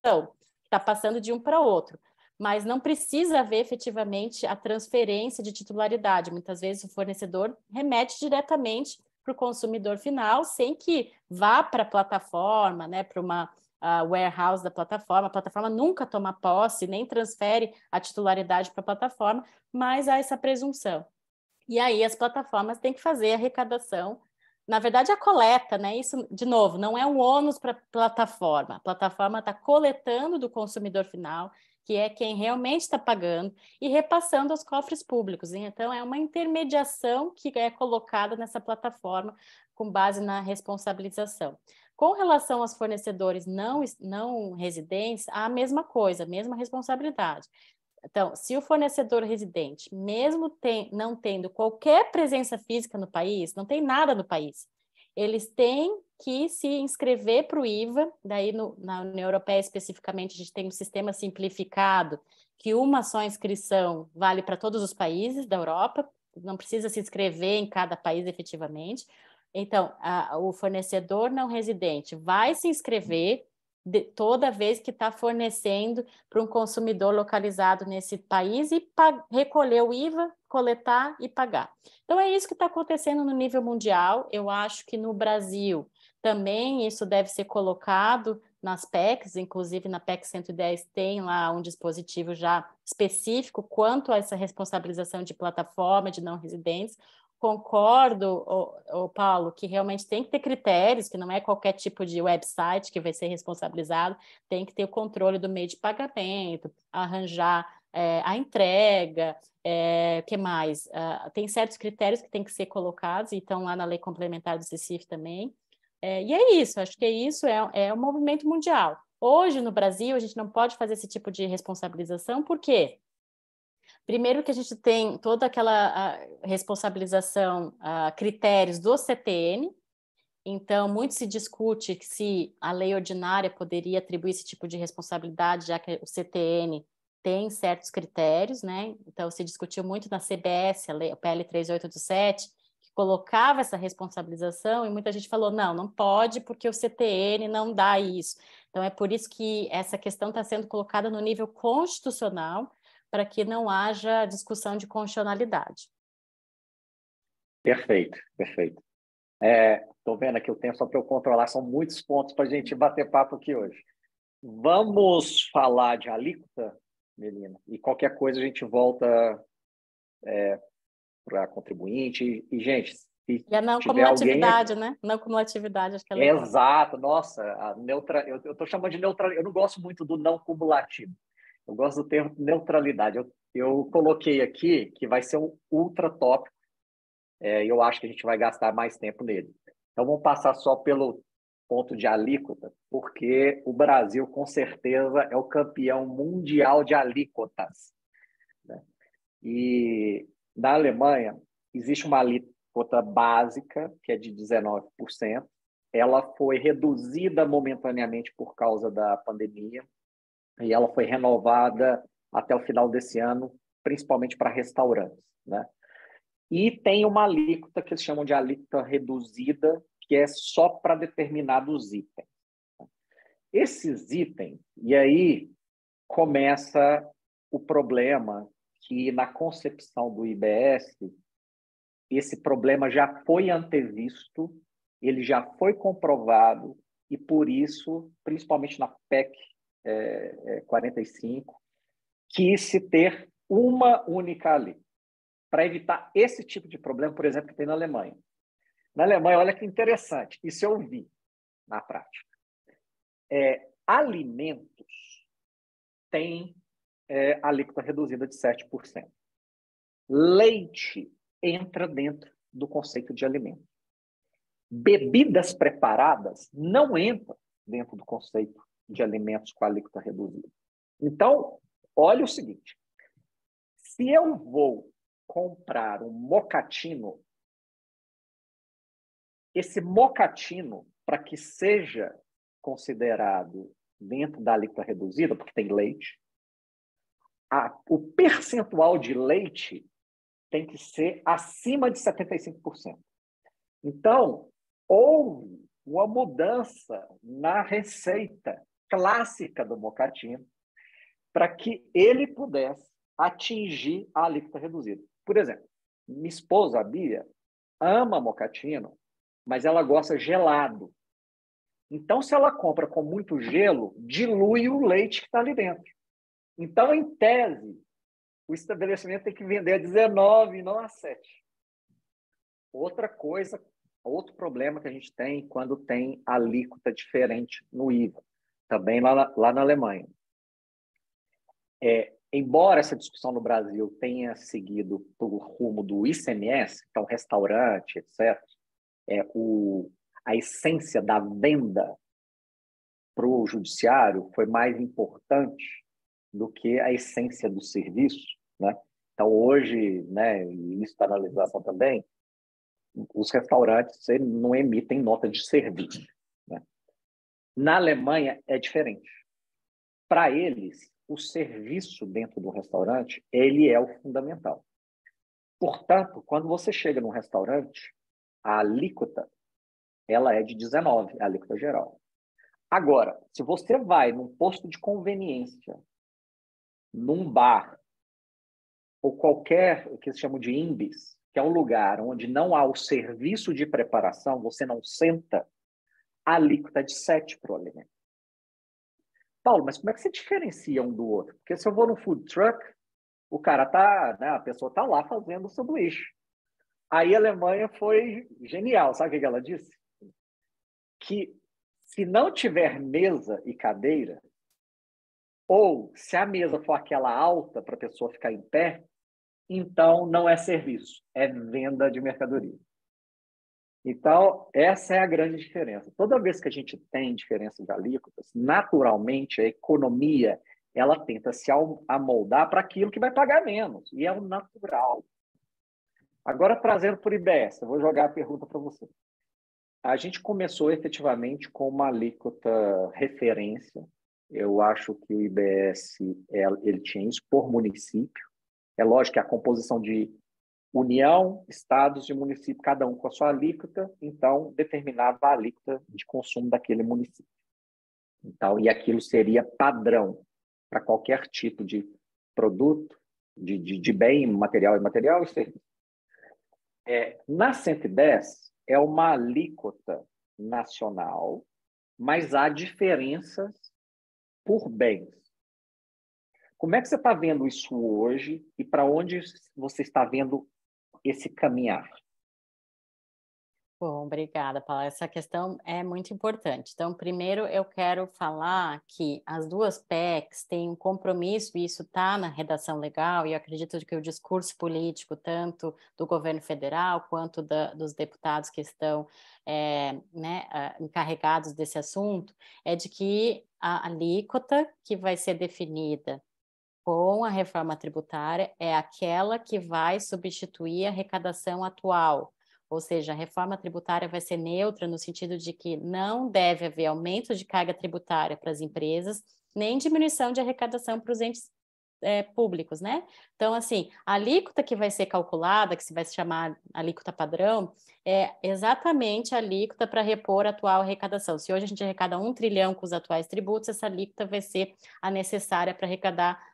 está passando de um para outro, mas não precisa haver efetivamente a transferência de titularidade, muitas vezes o fornecedor remete diretamente para o consumidor final, sem que vá para a plataforma, né, para uma... Uh, warehouse da plataforma, a plataforma nunca toma posse, nem transfere a titularidade para a plataforma, mas há essa presunção. E aí as plataformas têm que fazer a arrecadação, na verdade a coleta, né? Isso, de novo, não é um ônus para a plataforma, a plataforma está coletando do consumidor final, que é quem realmente está pagando, e repassando aos cofres públicos. Então, é uma intermediação que é colocada nessa plataforma com base na responsabilização. Com relação aos fornecedores não, não residentes, há a mesma coisa, a mesma responsabilidade. Então, se o fornecedor residente, mesmo tem, não tendo qualquer presença física no país, não tem nada no país, eles têm que se inscrever para o I V A, daí no, na União Europeia especificamente a gente tem um sistema simplificado, que uma só inscrição vale para todos os países da Europa, não precisa se inscrever em cada país efetivamente. Então, a, o fornecedor não residente vai se inscrever de, toda vez que está fornecendo para um consumidor localizado nesse país e pa, recolher o I V A, coletar e pagar. Então, é isso que está acontecendo no nível mundial. Eu acho que no Brasil também isso deve ser colocado nas P E Cs, inclusive na P E C cento e dez tem lá um dispositivo já específico quanto a essa responsabilização de plataforma, de não residentes. Concordo, ô, ô, Paulo, que realmente tem que ter critérios, que não é qualquer tipo de website que vai ser responsabilizado, tem que ter o controle do meio de pagamento, arranjar é, a entrega, é, que mais? Uh, tem certos critérios que tem que ser colocados, e estão lá na lei complementar do C E C I F também. É, e é isso, acho que isso é, é um movimento mundial. Hoje, no Brasil, a gente não pode fazer esse tipo de responsabilização, por quê? Primeiro que a gente tem toda aquela a, responsabilização, a, critérios do C T N, então muito se discute se a lei ordinária poderia atribuir esse tipo de responsabilidade, já que o C T N tem certos critérios, né? Então se discutiu muito na C B S, a lei, o P L três mil oitocentos e oitenta e sete, que colocava essa responsabilização e muita gente falou, não, não pode porque o C T N não dá isso. Então é por isso que essa questão está sendo colocada no nível constitucional, para que não haja discussão de constitucionalidade. Perfeito, perfeito. Estou é, vendo aqui o tempo só para eu controlar, são muitos pontos para a gente bater papo aqui hoje. Vamos falar de alíquota, Melina, e qualquer coisa a gente volta é, para contribuinte. E, gente, se e a não cumulatividade, alguém... né? Não cumulatividade, acho que é legal. Exato, nossa, a neutra... eu estou chamando de neutralidade, eu não gosto muito do não cumulativo. Eu gosto do termo neutralidade. Eu, eu coloquei aqui que vai ser um ultra tópico, é, eu acho que a gente vai gastar mais tempo nele. Então, vamos passar só pelo ponto de alíquota, porque o Brasil, com certeza, é o campeão mundial de alíquotas, né? E na Alemanha, existe uma alíquota básica, que é de dezenove por cento. Ela foi reduzida momentaneamente por causa da pandemia e ela foi renovada até o final desse ano, principalmente para restaurantes, né? E tem uma alíquota que eles chamam de alíquota reduzida, que é só para determinados itens. Esses itens, e aí começa o problema, que na concepção do I B S, esse problema já foi antevisto, ele já foi comprovado, e por isso, principalmente na P E C quarenta e cinco, quis se ter uma única alíquota, para evitar esse tipo de problema, por exemplo, que tem na Alemanha. Na Alemanha, olha que interessante, isso eu vi na prática. É, alimentos têm é, alíquota reduzida de sete por cento. Leite entra dentro do conceito de alimento. Bebidas preparadas não entram dentro do conceito de alimentos com alíquota reduzida. Então, olha o seguinte, se eu vou comprar um mocatino, esse mocatino, para que seja considerado dentro da alíquota reduzida, porque tem leite, a, o percentual de leite tem que ser acima de setenta e cinco por cento. Então, houve uma mudança na receita clássica do mocatino para que ele pudesse atingir a alíquota reduzida. Por exemplo, minha esposa, a Bia, ama mocatino, mas ela gosta gelado. Então, se ela compra com muito gelo, dilui o leite que está ali dentro. Então, em tese, o estabelecimento tem que vender a dezenove, não a sete. Outra coisa, outro problema que a gente tem quando tem alíquota diferente no I V A, também lá na, lá na Alemanha. É... Embora essa discussão no Brasil tenha seguido pelo rumo do I C M S, então restaurante, etcétera, é o, a essência da venda para o judiciário foi mais importante do que a essência do serviço, né? Então, hoje, né, e isso está na legislação também, os restaurantes não emitem nota de serviço, né? Na Alemanha é diferente. Para eles, o serviço dentro do restaurante, ele é o fundamental. Portanto, quando você chega num restaurante, a alíquota, ela é de dezenove, a alíquota geral. Agora, se você vai num posto de conveniência, num bar, ou qualquer, o que eles chamam de imbis, que é um lugar onde não há o serviço de preparação, você não senta, a alíquota é de sete para o alimento. Paulo, mas como é que você diferencia um do outro? Porque se eu vou no food truck, o cara tá, né, a pessoa está lá fazendo o sanduíche. Aí a Alemanha foi genial, sabe o que ela disse? Que se não tiver mesa e cadeira, ou se a mesa for aquela alta para a pessoa ficar em pé, então não é serviço, é venda de mercadoria. Então, essa é a grande diferença. Toda vez que a gente tem diferença de alíquotas, naturalmente a economia ela tenta se amoldar para aquilo que vai pagar menos, e é o natural. Agora, trazendo para o I B S, eu vou jogar a pergunta para você. A gente começou efetivamente com uma alíquota referência. Eu acho que o I B S ele tinha isso por município. É lógico que a composição de União, estados e município, cada um com a sua alíquota, então determinava a alíquota de consumo daquele município. Então, e aquilo seria padrão para qualquer tipo de produto, de, de, de bem, material e imaterial, isso aí. É, na cento e dez, é uma alíquota nacional, mas há diferenças por bens. Como é que você está vendo isso hoje e para onde você está vendo esse caminhar? Bom, obrigada, Paula. Essa questão é muito importante. Então, primeiro eu quero falar que as duas P E Cs têm um compromisso, e isso está na redação legal, e eu acredito que o discurso político, tanto do governo federal quanto da, dos deputados que estão é, né, encarregados desse assunto, é de que a alíquota que vai ser definida com a reforma tributária é aquela que vai substituir a arrecadação atual. Ou seja, a reforma tributária vai ser neutra no sentido de que não deve haver aumento de carga tributária para as empresas, nem diminuição de arrecadação para os entes é, públicos, né? Então, assim, a alíquota que vai ser calculada, que se vai se chamar alíquota padrão, é exatamente a alíquota para repor a atual arrecadação. Se hoje a gente arrecada um trilhão com os atuais tributos, essa alíquota vai ser a necessária para arrecadar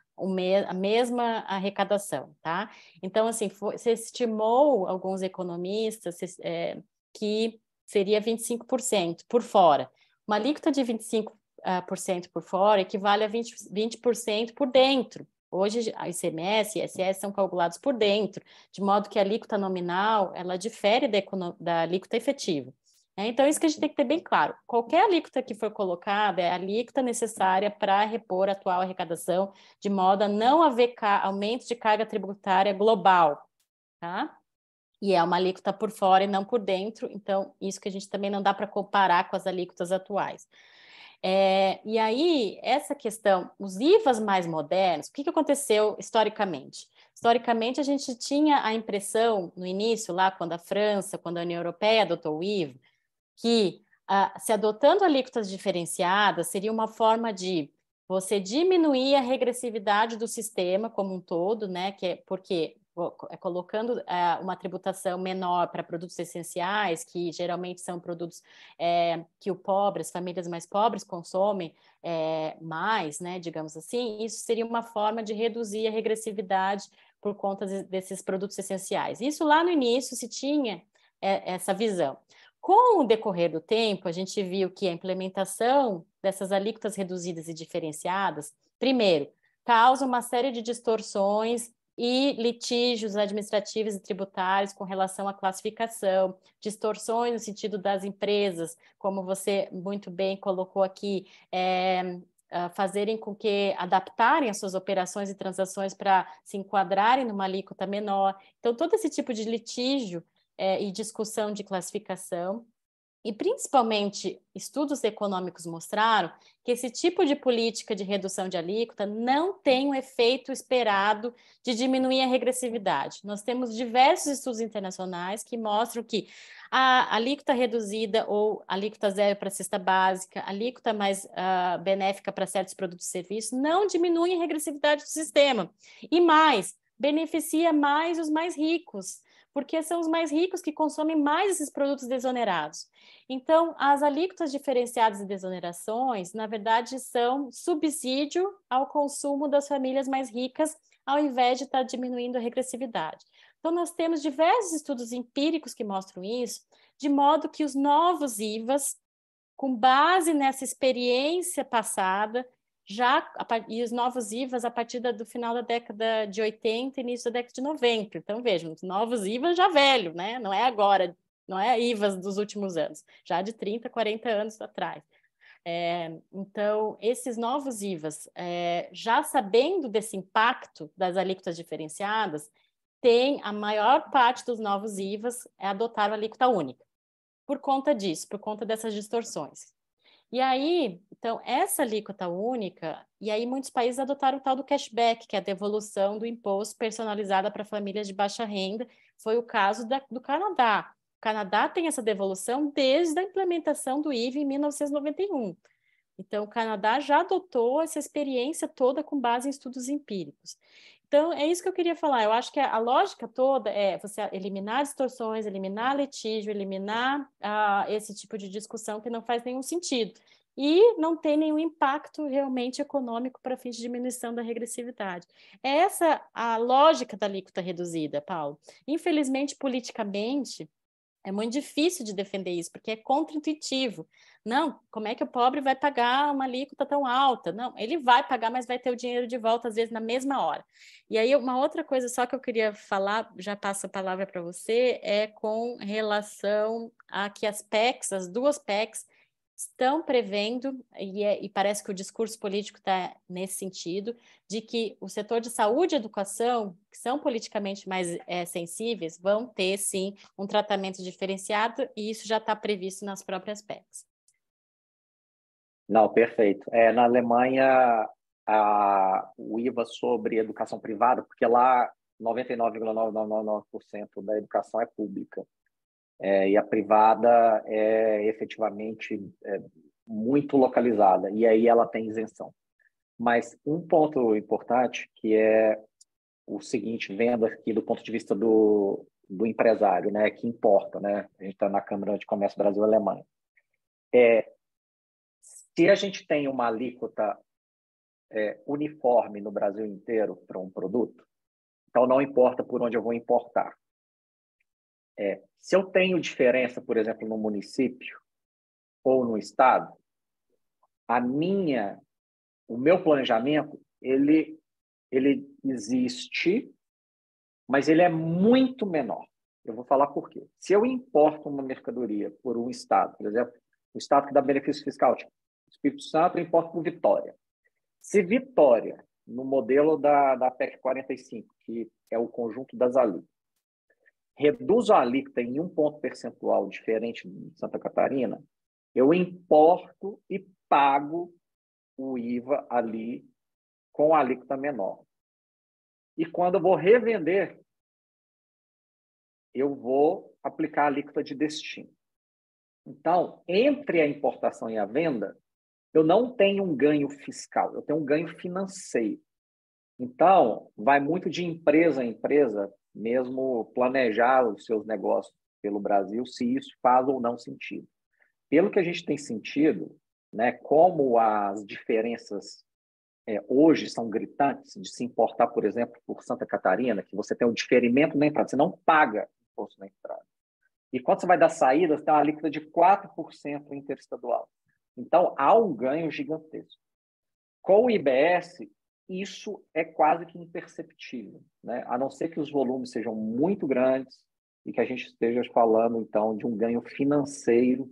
a mesma arrecadação, tá? Então, assim, foi, se estimou, alguns economistas, se, é, que seria vinte e cinco por cento por fora. Uma alíquota de vinte e cinco por cento uh, por fora equivale a vinte por cento por dentro. Hoje, a I C M S e I S S são calculados por dentro, de modo que a alíquota nominal, ela difere da, da alíquota efetiva. É, então, isso que a gente tem que ter bem claro. Qualquer alíquota que for colocada é a alíquota necessária para repor a atual arrecadação, de modo a não haver aumento de carga tributária global, tá? E é uma alíquota por fora e não por dentro, então isso que a gente também não dá para comparar com as alíquotas atuais. É, e aí, essa questão, os I V As mais modernos, o que, que aconteceu historicamente? Historicamente, a gente tinha a impressão, no início, lá quando a França, quando a União Europeia adotou o I V A, que uh, se adotando alíquotas diferenciadas seria uma forma de você diminuir a regressividade do sistema como um todo, né? Que é porque é colocando uh, uma tributação menor para produtos essenciais, que geralmente são produtos é, que o pobre, as famílias mais pobres consomem é, mais, né? Digamos assim, isso seria uma forma de reduzir a regressividade por conta de, desses produtos essenciais. Isso lá no início se tinha é, essa visão. Com o decorrer do tempo, a gente viu que a implementação dessas alíquotas reduzidas e diferenciadas, primeiro, causa uma série de distorções e litígios administrativos e tributários com relação à classificação, distorções no sentido das empresas, como você muito bem colocou aqui, é, fazerem com que adaptarem as suas operações e transações para se enquadrarem numa alíquota menor. Então, todo esse tipo de litígio É, e discussão de classificação, e principalmente estudos econômicos mostraram que esse tipo de política de redução de alíquota não tem o efeito esperado de diminuir a regressividade. Nós temos diversos estudos internacionais que mostram que a alíquota reduzida ou alíquota zero para cesta básica, alíquota mais uh, benéfica para certos produtos e serviços, não diminui a regressividade do sistema. E mais, beneficia mais os mais ricos, porque são os mais ricos que consomem mais esses produtos desonerados. Então, as alíquotas diferenciadas e desonerações, na verdade, são subsídio ao consumo das famílias mais ricas, ao invés de estar diminuindo a regressividade. Então, nós temos diversos estudos empíricos que mostram isso, de modo que os novos I V As, com base nessa experiência passada, já, e os novos I V As a partir do final da década de oitenta, início da década de noventa. Então, vejam, os novos I V As já velho, né? Não é agora, não é I V As dos últimos anos, já de trinta, quarenta anos atrás. É, então, esses novos I V As, é, já sabendo desse impacto das alíquotas diferenciadas, tem a maior parte dos novos I V As é adotar a alíquota única, por conta disso, por conta dessas distorções. E aí, então, essa alíquota única, e aí muitos países adotaram o tal do cashback, que é a devolução do imposto personalizada para famílias de baixa renda, foi o caso da, do Canadá. O Canadá tem essa devolução desde a implementação do I V A em mil novecentos e noventa e um. Então, o Canadá já adotou essa experiência toda com base em estudos empíricos. Então, é isso que eu queria falar. Eu acho que a lógica toda é você eliminar distorções, eliminar litígio, eliminar ah, esse tipo de discussão que não faz nenhum sentido e não tem nenhum impacto realmente econômico para fins de diminuição da regressividade. Essa é a lógica da alíquota reduzida, Paulo. Infelizmente, politicamente, É muito difícil de defender isso, porque é contra-intuitivo. Não, como é que o pobre vai pagar uma alíquota tão alta? Não, ele vai pagar, mas vai ter o dinheiro de volta, às vezes, na mesma hora. E aí, uma outra coisa só que eu queria falar, já passo a palavra para você, é com relação a que as P E Cs, as duas P E Cs, estão prevendo, e, é, e parece que o discurso político está nesse sentido, de que o setor de saúde e educação, que são politicamente mais é, sensíveis, vão ter, sim, um tratamento diferenciado, e isso já está previsto nas próprias P E Cs. Não, perfeito. É, na Alemanha, a, o I V A sobre educação privada, porque lá noventa e nove vírgula novecentos e noventa e nove por cento da educação é pública. É, e a privada é efetivamente é, muito localizada, e aí ela tem isenção. Mas um ponto importante, que é o seguinte, vendo aqui do ponto de vista do, do empresário, né, que importa, né? A gente está na Câmara de Comércio Brasil-Alemanha. É, se a gente tem uma alíquota é, uniforme no Brasil inteiro para um produto, então não importa por onde eu vou importar. É, se eu tenho diferença, por exemplo, no município ou no estado, a minha, o meu planejamento, ele, ele existe, mas ele é muito menor. Eu vou falar por quê. Se eu importo uma mercadoria por um estado, por exemplo, o estado que dá benefício fiscal, tipo Espírito Santo, eu importo por Vitória. Se Vitória, no modelo da, da P E C quarenta e cinco, que é o conjunto das alíquotas, reduzo a alíquota em um ponto percentual diferente de Santa Catarina, eu importo e pago o I V A ali com a alíquota menor. E quando eu vou revender, eu vou aplicar a alíquota de destino. Então, entre a importação e a venda, eu não tenho um ganho fiscal, eu tenho um ganho financeiro. Então, vai muito de empresa a empresa, mesmo planejar os seus negócios pelo Brasil, se isso faz ou não sentido. Pelo que a gente tem sentido, né, como as diferenças é, hoje são gritantes, de se importar, por exemplo, por Santa Catarina, que você tem um diferimento na entrada, você não paga imposto na entrada. E quando você vai dar saída, você tem uma alíquota de quatro por cento interestadual. Então, há um ganho gigantesco. Com o I B S, isso é quase que imperceptível, né? A não ser que os volumes sejam muito grandes e que a gente esteja falando, então, de um ganho financeiro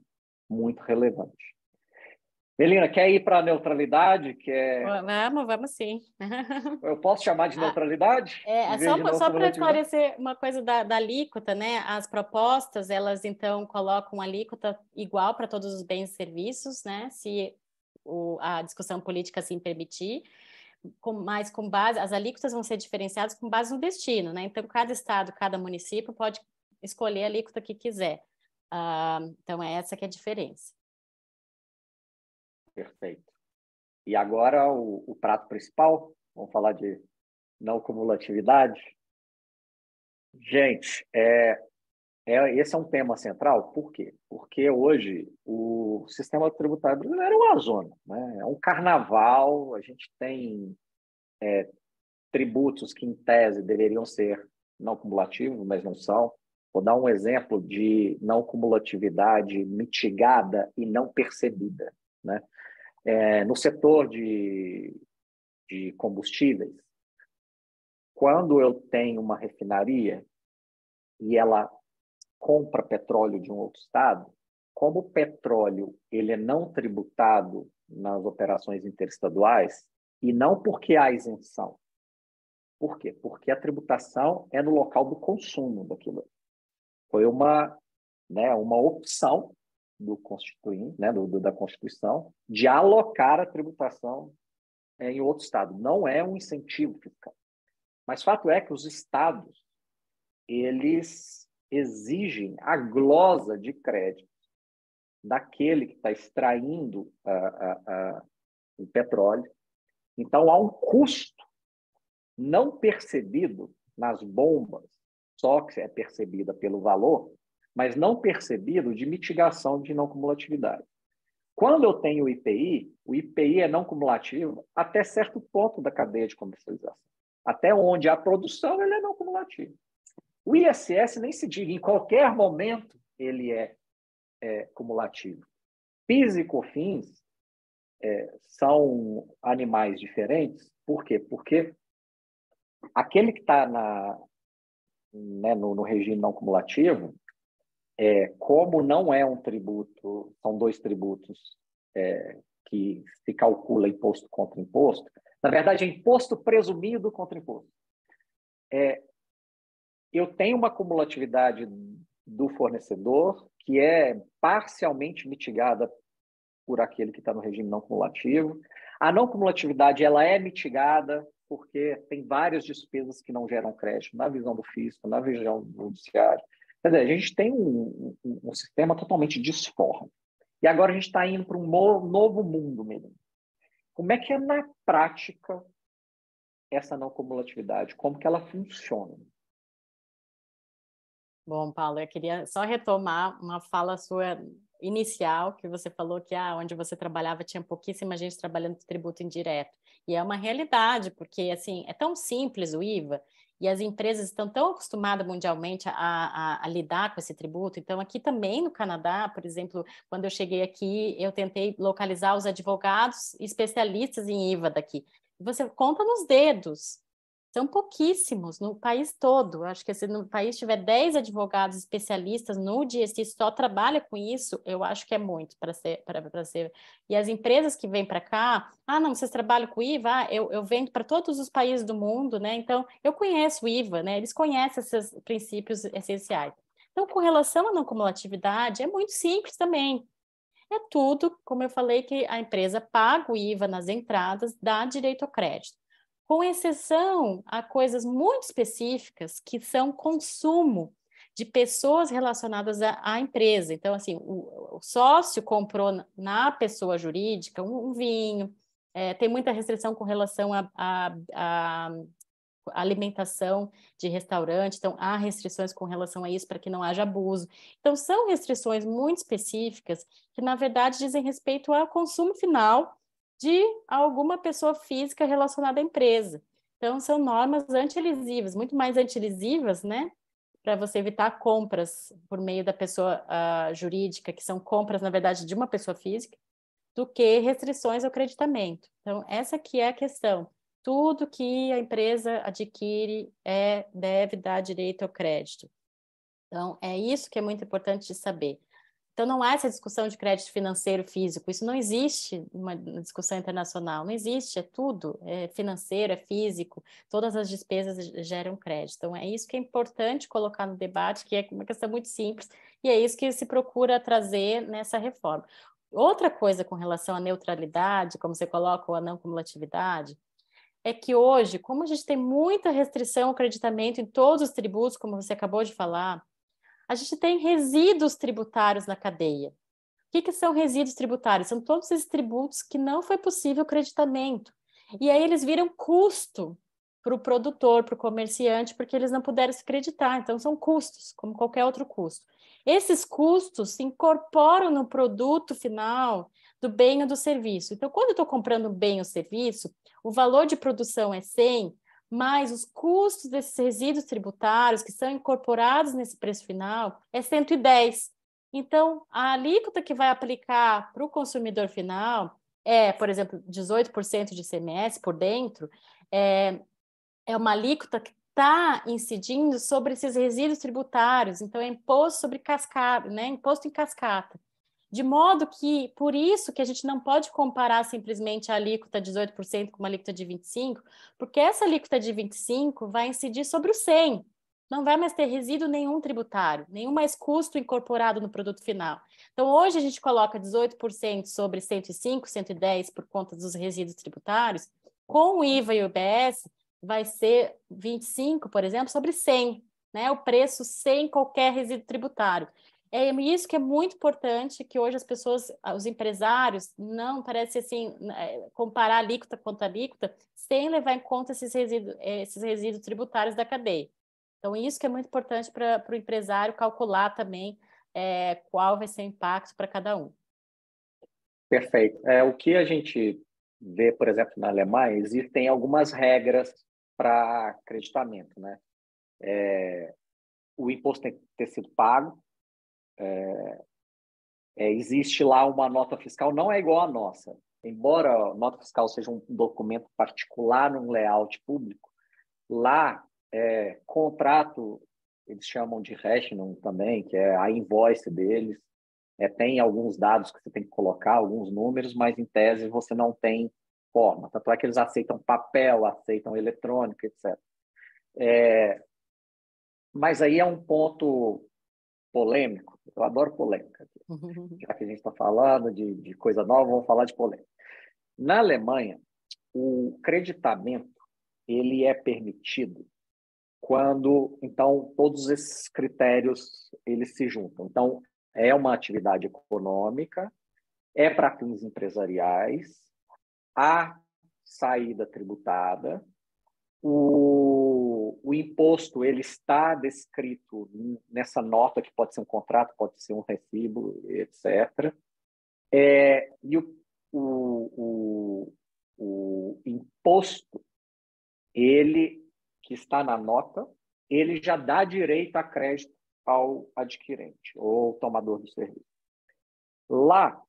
muito relevante. Melina, quer ir para a neutralidade? Quer... Vamos, vamos sim. Eu posso chamar de neutralidade? É, é só só para esclarecer uma coisa da, da alíquota, né? As propostas, elas, então, colocam alíquota igual para todos os bens e serviços, né? Se o, a discussão política assim permitir. Com, mas com base, as alíquotas vão ser diferenciadas com base no destino, né? Então, cada estado, cada município pode escolher a alíquota que quiser. Ah, então, é essa que é a diferença. Perfeito. E agora, o, o prato principal, vamos falar de não cumulatividade. Gente, é, é, esse é um tema central, por quê? Porque hoje o O sistema tributário brasileiro é uma zona, né? É um carnaval, a gente tem é, tributos que, em tese, deveriam ser não cumulativos, mas não são. Vou dar um exemplo de não cumulatividade mitigada e não percebida, né? É, no setor de, de combustíveis, quando eu tenho uma refinaria e ela compra petróleo de um outro estado, como o petróleo ele é não tributado nas operações interestaduais, e não porque há isenção. Por quê? Porque a tributação é no local do consumo daquilo. Foi uma, né, uma opção do constituinte, né, do, do, da Constituição, de alocar a tributação em outro estado. Não é um incentivo fiscal. Mas fato é que os estados eles exigem a glosa de crédito daquele que está extraindo a, a, a, o petróleo. Então, há um custo não percebido nas bombas, só que é percebida pelo valor, mas não percebido de mitigação de não cumulatividade. Quando eu tenho o I P I, o I P I é não cumulativo até certo ponto da cadeia de comercialização. Até onde há produção, ele é não cumulativo. O I S S nem se diga, em qualquer momento ele é, é cumulativo. PIS e COFINS é, são animais diferentes. Por quê? Porque aquele que está né, no, no regime não cumulativo, é, como não é um tributo, são dois tributos é, que se calcula imposto contra imposto, na verdade é imposto presumido contra imposto. É, eu tenho uma cumulatividade do fornecedor que é parcialmente mitigada por aquele que está no regime não cumulativo. A não cumulatividade ela é mitigada porque tem várias despesas que não geram crédito na visão do fisco, na visão do judiciário. Quer dizer, a gente tem um, um, um sistema totalmente disforme. E agora a gente está indo para um novo mundo mesmo. Como é que é na prática essa não cumulatividade? Como que ela funciona? Bom, Paulo, eu queria só retomar uma fala sua inicial, que você falou que ah, onde você trabalhava tinha pouquíssima gente trabalhando com tributo indireto. E é uma realidade, porque assim, é tão simples o I V A, e as empresas estão tão acostumadas mundialmente a, a, a lidar com esse tributo. Então, aqui também no Canadá, por exemplo, quando eu cheguei aqui, eu tentei localizar os advogados especialistas em I V A daqui. Você conta nos dedos. São pouquíssimos no país todo. Acho que se no país tiver dez advogados especialistas no dia, se só trabalha com isso, eu acho que é muito para ser, para ser. E as empresas que vêm para cá, ah, não, vocês trabalham com I V A? Ah, eu, eu vendo para todos os países do mundo, né? Então, eu conheço o I V A, né? Eles conhecem esses princípios essenciais. Então, com relação à não cumulatividade, é muito simples também. É tudo, como eu falei, que a empresa paga o I V A nas entradas, dá direito ao crédito. Com exceção a coisas muito específicas que são consumo de pessoas relacionadas à empresa. Então, assim, o, o sócio comprou na pessoa jurídica um, um vinho, é, tem muita restrição com relação à a, a, a alimentação de restaurante, então há restrições com relação a isso para que não haja abuso. Então, são restrições muito específicas que, na verdade, dizem respeito ao consumo final de alguma pessoa física relacionada à empresa. Então, são normas antilisivas, muito mais antilisivas, né? Para você evitar compras por meio da pessoa uh, jurídica, que são compras, na verdade, de uma pessoa física, do que restrições ao creditamento. Então, essa que é a questão. Tudo que a empresa adquire é, deve dar direito ao crédito. Então, é isso que é muito importante de saber. Então, não há essa discussão de crédito financeiro físico, isso não existe numa discussão internacional, não existe, é tudo, é financeiro, é físico, todas as despesas geram crédito. Então, é isso que é importante colocar no debate, que é uma questão muito simples, e é isso que se procura trazer nessa reforma. Outra coisa com relação à neutralidade, como você coloca, ou à não cumulatividade, é que hoje, como a gente tem muita restrição ao creditamento em todos os tributos, como você acabou de falar, a gente tem resíduos tributários na cadeia. O que, que são resíduos tributários? São todos esses tributos que não foi possível o creditamento. E aí eles viram custo para o produtor, para o comerciante, porque eles não puderam se creditar. Então, são custos, como qualquer outro custo. Esses custos se incorporam no produto final do bem ou do serviço. Então, quando eu estou comprando um bem ou serviço, o valor de produção é cem, mas os custos desses resíduos tributários que são incorporados nesse preço final é cento e dez. Então, a alíquota que vai aplicar para o consumidor final é, por exemplo, dezoito por cento de I C M S por dentro, é, é uma alíquota que está incidindo sobre esses resíduos tributários, então é imposto sobre cascata, né? Imposto em cascata. De modo que, por isso que a gente não pode comparar simplesmente a alíquota de dezoito por cento com uma alíquota de vinte e cinco por cento, porque essa alíquota de vinte e cinco por cento vai incidir sobre o cem por cento, não vai mais ter resíduo nenhum tributário, nenhum mais custo incorporado no produto final. Então, hoje a gente coloca dezoito por cento sobre cento e cinco por cento, cento e dez por cento por conta dos resíduos tributários, com o I V A e o I B S vai ser vinte e cinco por cento, por exemplo, sobre cem por cento, né? O preço sem qualquer resíduo tributário. É isso que é muito importante, que hoje as pessoas, os empresários, não parece assim, comparar alíquota contra alíquota, sem levar em conta esses resíduos, esses resíduos tributários da cadeia. Então, isso que é muito importante para o empresário calcular também é, qual vai ser o impacto para cada um. Perfeito. É, o que a gente vê, por exemplo, na Alemanha, existem algumas regras para acreditamento, né? É, o imposto tem que ter sido pago, É, é, existe lá uma nota fiscal, não é igual à nossa. Embora a nota fiscal seja um documento particular num layout público, lá é contrato, eles chamam de rechnung também, que é a invoice deles. É, tem alguns dados que você tem que colocar, alguns números, mas em tese você não tem forma. Tanto é que eles aceitam papel, aceitam eletrônico, etcétera. É, mas aí é um ponto polêmico. Eu adoro polêmica. Já que a gente está falando de, de coisa nova, vamos falar de polêmica. Na Alemanha, o creditamento ele é permitido quando, então, todos esses critérios eles se juntam. Então, é uma atividade econômica, é para fins empresariais, a saída tributada, o, o imposto ele está descrito nessa nota, que pode ser um contrato, pode ser um recibo, etcétera. É, e o, o, o, o imposto, ele que está na nota, ele já dá direito a crédito ao adquirente ou tomador do serviço. Lá,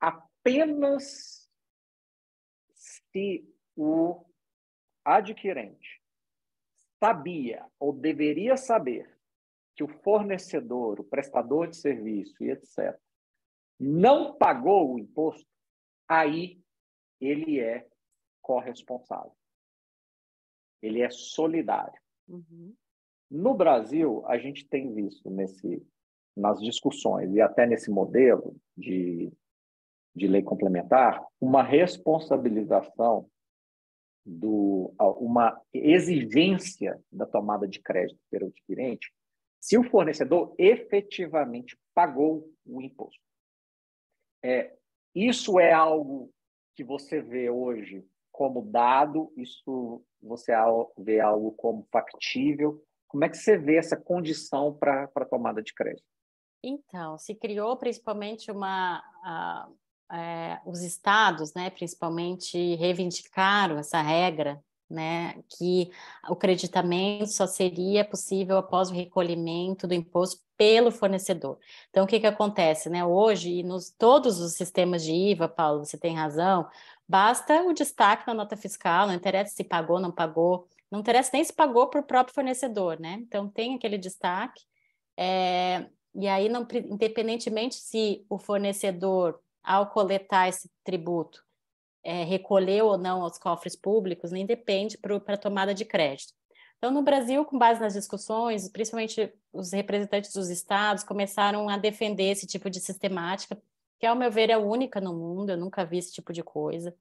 apenas se o adquirente sabia ou deveria saber que o fornecedor, o prestador de serviço e etcétera não pagou o imposto, aí ele é corresponsável. Ele é solidário. Uhum. No Brasil, a gente tem visto nesse, nas discussões e até nesse modelo de, de lei complementar uma responsabilização, do, uma exigência da tomada de crédito pelo adquirente se o fornecedor efetivamente pagou o imposto. É, isso é algo que você vê hoje como dado, isso você vê algo como factível. Como é que você vê essa condição para a tomada de crédito? Então, se criou principalmente uma... A, é, os estados, né, principalmente, reivindicaram essa regra, né, que o creditamento só seria possível após o recolhimento do imposto pelo fornecedor. Então, o que, que acontece? Né? Hoje, nos todos os sistemas de I V A, Paulo, você tem razão, basta o destaque na nota fiscal, não interessa se pagou ou não pagou, não interessa nem se pagou para o próprio fornecedor, né? Então, tem aquele destaque, é, e aí, não, independentemente se o fornecedor, ao coletar esse tributo, é, recolheu ou não aos cofres públicos, nem depende para a tomada de crédito. Então, no Brasil, com base nas discussões, principalmente os representantes dos estados começaram a defender esse tipo de sistemática, que, ao meu ver, é única no mundo, eu nunca vi esse tipo de coisa.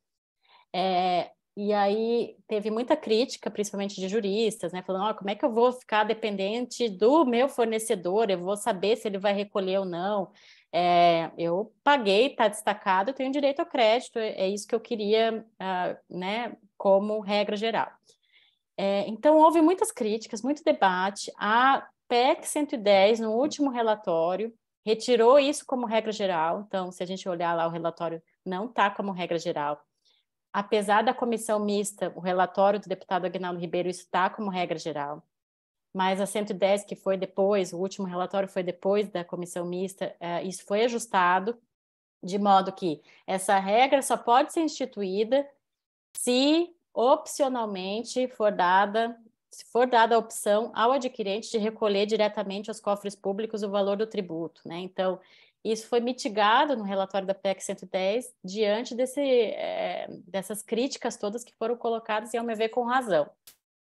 É, E aí teve muita crítica, principalmente de juristas, né? Falando, ó, como é que eu vou ficar dependente do meu fornecedor? Eu vou saber se ele vai recolher ou não. É, eu paguei, está destacado, eu tenho direito ao crédito. É isso que eu queria, uh, né? Como regra geral. É, então, houve muitas críticas, muito debate. A P E C cento e dez, no último relatório, retirou isso como regra geral. Então, se a gente olhar lá, o relatório não está como regra geral. Apesar da comissão mista, o relatório do deputado Aguinaldo Ribeiro está como regra geral, mas a cento e dez, que foi depois, o último relatório foi depois da comissão mista, isso foi ajustado, de modo que essa regra só pode ser instituída se opcionalmente for dada, se for dada a opção ao adquirente de recolher diretamente aos cofres públicos o valor do tributo, né? Então, isso foi mitigado no relatório da P E C cento e dez diante desse, é, dessas críticas todas que foram colocadas e, ao meu ver, com razão.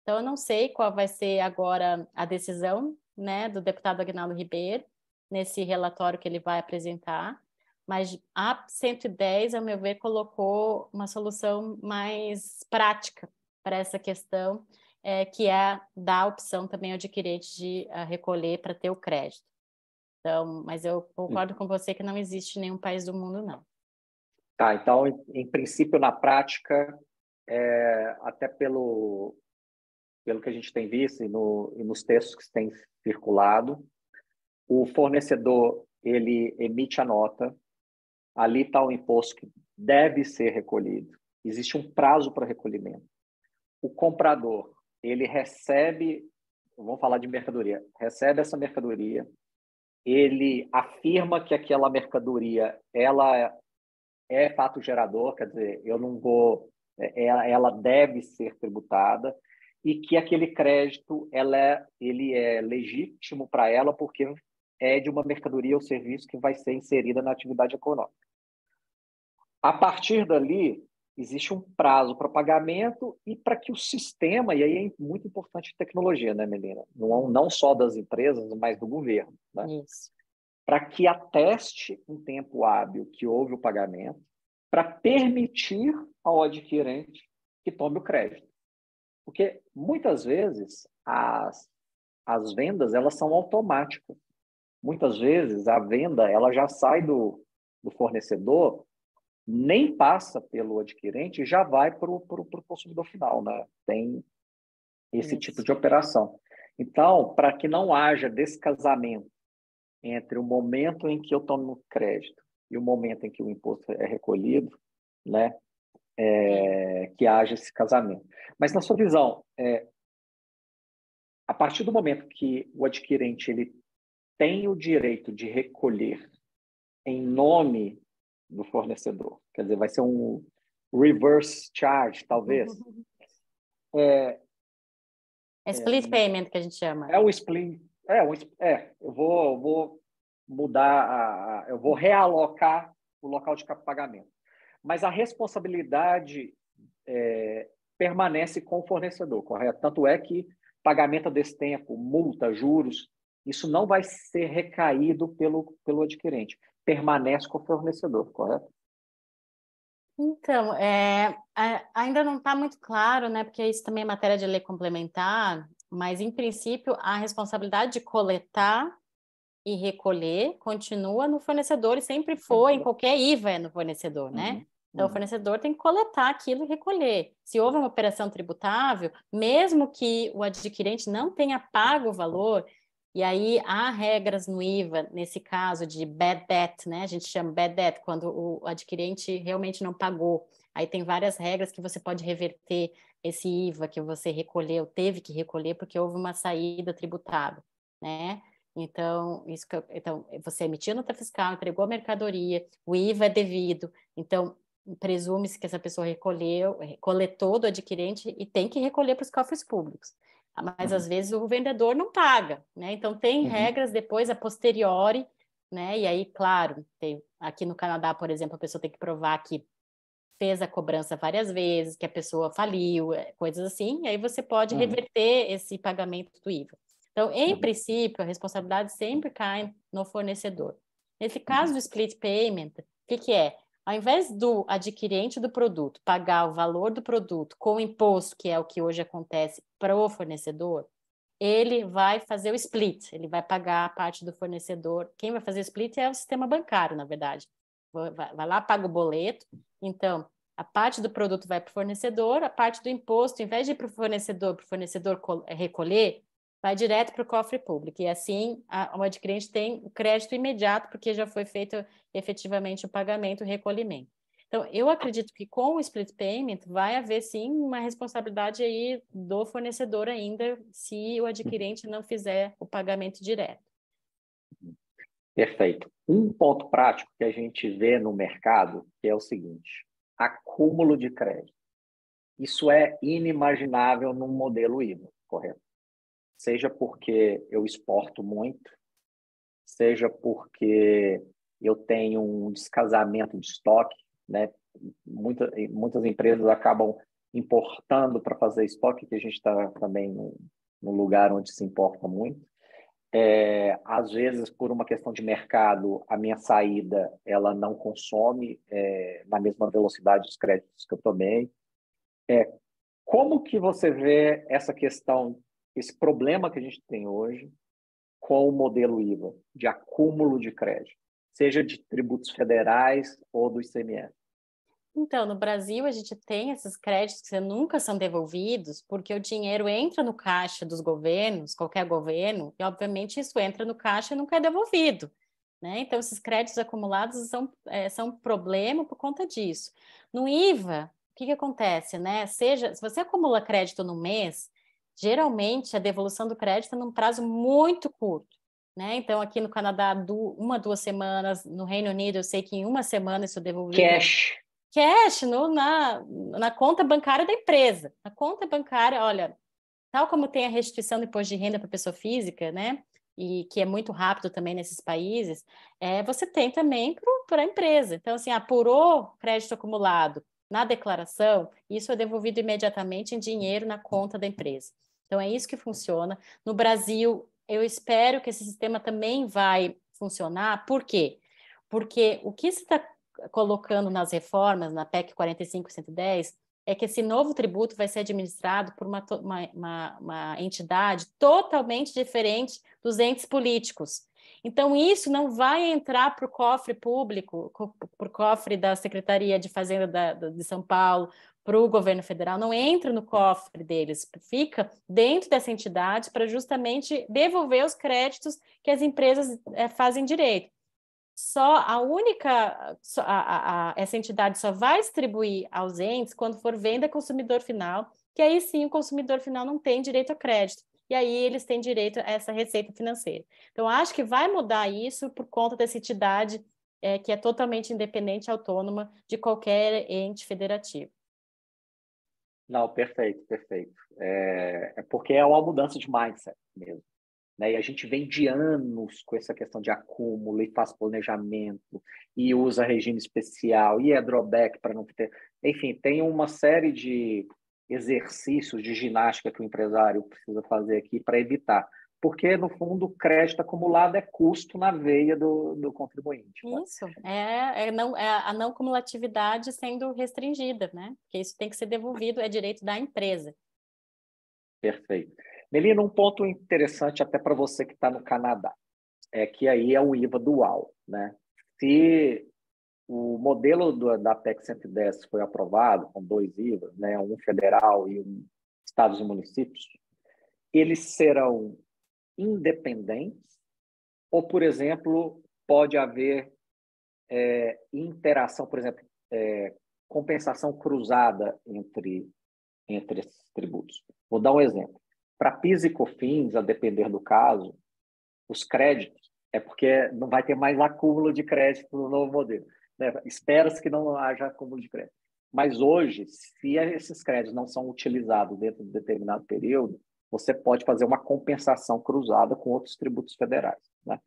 Então, eu não sei qual vai ser agora a decisão, né, do deputado Aguinaldo Ribeiro nesse relatório que ele vai apresentar, mas a cento e dez, ao meu ver, colocou uma solução mais prática para essa questão, é, que é dar a opção também ao adquirente de recolher para ter o crédito. Então, mas eu concordo com você que não existe nenhum país do mundo, não. Tá, então, em, em princípio, na prática, é, até pelo, pelo que a gente tem visto e, no, e nos textos que têm circulado, o fornecedor, ele emite a nota, ali está o imposto que deve ser recolhido, existe um prazo para recolhimento. O comprador, ele recebe, vamos falar de mercadoria, recebe essa mercadoria, ele afirma que aquela mercadoria ela é fato gerador, quer dizer, eu não vou, ela, ela deve ser tributada, e que aquele crédito ela é, ele é legítimo para ela porque é de uma mercadoria ou serviço que vai ser inserida na atividade econômica. A partir dali, existe um prazo para pagamento e para que o sistema, e aí é muito importante a tecnologia, né, Melina? Não, não só das empresas, mas do governo, né? Isso. Para que ateste em tempo hábil que houve o pagamento, para permitir ao adquirente que tome o crédito. Porque, muitas vezes, as, as vendas elas são automáticas. Muitas vezes, a venda ela já sai do, do fornecedor, nem passa pelo adquirente e já vai para o consumidor final, né? Tem esse Isso. tipo de operação. Então, para que não haja descasamento entre o momento em que eu tomo crédito e o momento em que o imposto é recolhido, né? É, que haja esse casamento. Mas, na sua visão, é, a partir do momento que o adquirente ele tem o direito de recolher em nome do fornecedor, quer dizer, vai ser um reverse charge, talvez. É, é split é, payment que a gente chama. É um split... É, um, é eu, vou, eu vou mudar, a, a, eu vou realocar o local de pagamento. Mas a responsabilidade é, permanece com o fornecedor, correto? Tanto é que pagamento a destempo, multa, juros, isso não vai ser recaído pelo, pelo adquirente. Permanece com o fornecedor, correto? Então, é, ainda não está muito claro, né? Porque isso também é matéria de lei complementar, mas, em princípio, a responsabilidade de coletar e recolher continua no fornecedor e sempre foi, em qualquer I V A é no fornecedor, né? Uhum. Então, uhum. o fornecedor tem que coletar aquilo e recolher. Se houve uma operação tributável, mesmo que o adquirente não tenha pago o valor, e aí há regras no I V A, nesse caso de bad debt, né? A gente chama bad debt, quando o adquirente realmente não pagou. Aí tem várias regras que você pode reverter esse I V A que você recolheu, teve que recolher porque houve uma saída tributável, né? Então, isso que eu, então, você emitiu nota fiscal, entregou a mercadoria, o I V A é devido, então presume-se que essa pessoa recolheu, coletou do adquirente e tem que recolher para os cofres públicos. Mas, uhum. às vezes, o vendedor não paga, né? Então, tem uhum. regras depois, a posteriori, né? E aí, claro, tem, aqui no Canadá, por exemplo, a pessoa tem que provar que fez a cobrança várias vezes, que a pessoa faliu, coisas assim, e aí você pode uhum. reverter esse pagamento do I V A. Então, em princípio, a responsabilidade sempre cai no fornecedor. Nesse caso do split payment, o que, que é? Ao invés do adquirente do produto pagar o valor do produto com o imposto, que é o que hoje acontece para o fornecedor, ele vai fazer o split, ele vai pagar a parte do fornecedor. Quem vai fazer o split é o sistema bancário, na verdade. Vai lá, paga o boleto, então... A parte do produto vai para o fornecedor, a parte do imposto, ao invés de ir para o fornecedor, para o fornecedor recolher, vai direto para o cofre público. E assim, a, o adquirente tem o crédito imediato, porque já foi feito efetivamente o pagamento, o recolhimento. Então, eu acredito que com o split payment vai haver, sim, uma responsabilidade aí do fornecedor ainda, se o adquirente não fizer o pagamento direto. Perfeito. Um ponto prático que a gente vê no mercado que é o seguinte... Acúmulo de crédito. Isso é inimaginável num modelo I V A, correto? Seja porque eu exporto muito, seja porque eu tenho um descasamento de estoque, né? Muita, muitas empresas acabam importando para fazer estoque, que a gente está também num lugar onde se importa muito. É, às vezes, por uma questão de mercado, a minha saída ela não consome é, na mesma velocidade os créditos que eu tomei. É, como que você vê essa questão, esse problema que a gente tem hoje com o modelo I V A, de acúmulo de crédito, seja de tributos federais ou do I C M S? Então, no Brasil, a gente tem esses créditos que nunca são devolvidos, porque o dinheiro entra no caixa dos governos, qualquer governo, e, obviamente, isso entra no caixa e nunca é devolvido, né? Então, esses créditos acumulados são, é, são um problema por conta disso. No I V A, o que, que acontece, né? Seja, se você acumula crédito no mês, geralmente a devolução do crédito é num prazo muito curto. né? Então, aqui no Canadá, du- uma, duas semanas. No Reino Unido, eu sei que em uma semana isso é devolvido. Cash. Cash no, na, na conta bancária da empresa. Na conta bancária, olha, tal como tem a restituição do imposto de renda para pessoa física, né? E que é muito rápido também nesses países, é, você tem também para a empresa. Então, assim, apurou crédito acumulado na declaração, isso é devolvido imediatamente em dinheiro na conta da empresa. Então, é isso que funciona. No Brasil, eu espero que esse sistema também vai funcionar. Por quê? Porque o que se está colocando nas reformas, na P E C quarenta e cinco e cento e dez, é que esse novo tributo vai ser administrado por uma, uma, uma, uma entidade totalmente diferente dos entes políticos. Então, isso não vai entrar para o cofre público, para o cofre da Secretaria de Fazenda da, de São Paulo, para o governo federal, não entra no cofre deles, fica dentro dessa entidade para justamente devolver os créditos que as empresas é, fazem direito. Só a única, só a, a, a, essa entidade só vai distribuir aos entes quando for venda a consumidor final, que aí sim o consumidor final não tem direito a crédito, e aí eles têm direito a essa receita financeira. Então, acho que vai mudar isso por conta dessa entidade é, que é totalmente independente e autônoma de qualquer ente federativo. Não, perfeito, perfeito. É, é porque é uma mudança de mindset mesmo, né? E a gente vem de anos com essa questão de acúmulo e faz planejamento e usa regime especial e é drawback para não ter... Enfim, tem uma série de exercícios de ginástica que o empresário precisa fazer aqui para evitar. Porque, no fundo, o crédito acumulado é custo na veia do, do contribuinte. Né? Isso, é, é, não, é a não cumulatividade sendo restringida, né? Porque isso tem que ser devolvido, é direito da empresa. Perfeito. Melina, um ponto interessante até para você que está no Canadá, é que aí é o I V A dual, né? Se o modelo do, da P E C cento e dez foi aprovado com dois I V As, né? Um federal e um estados e municípios, eles serão independentes, ou, por exemplo, pode haver é, interação, por exemplo, é, compensação cruzada entre, entre esses tributos. Vou dar um exemplo. Para PIS e COFINS, a depender do caso, os créditos, é porque não vai ter mais acúmulo de crédito no novo modelo, né? Espera-se que não haja acúmulo de crédito. Mas hoje, se esses créditos não são utilizados dentro de determinado período, você pode fazer uma compensação cruzada com outros tributos federais, né?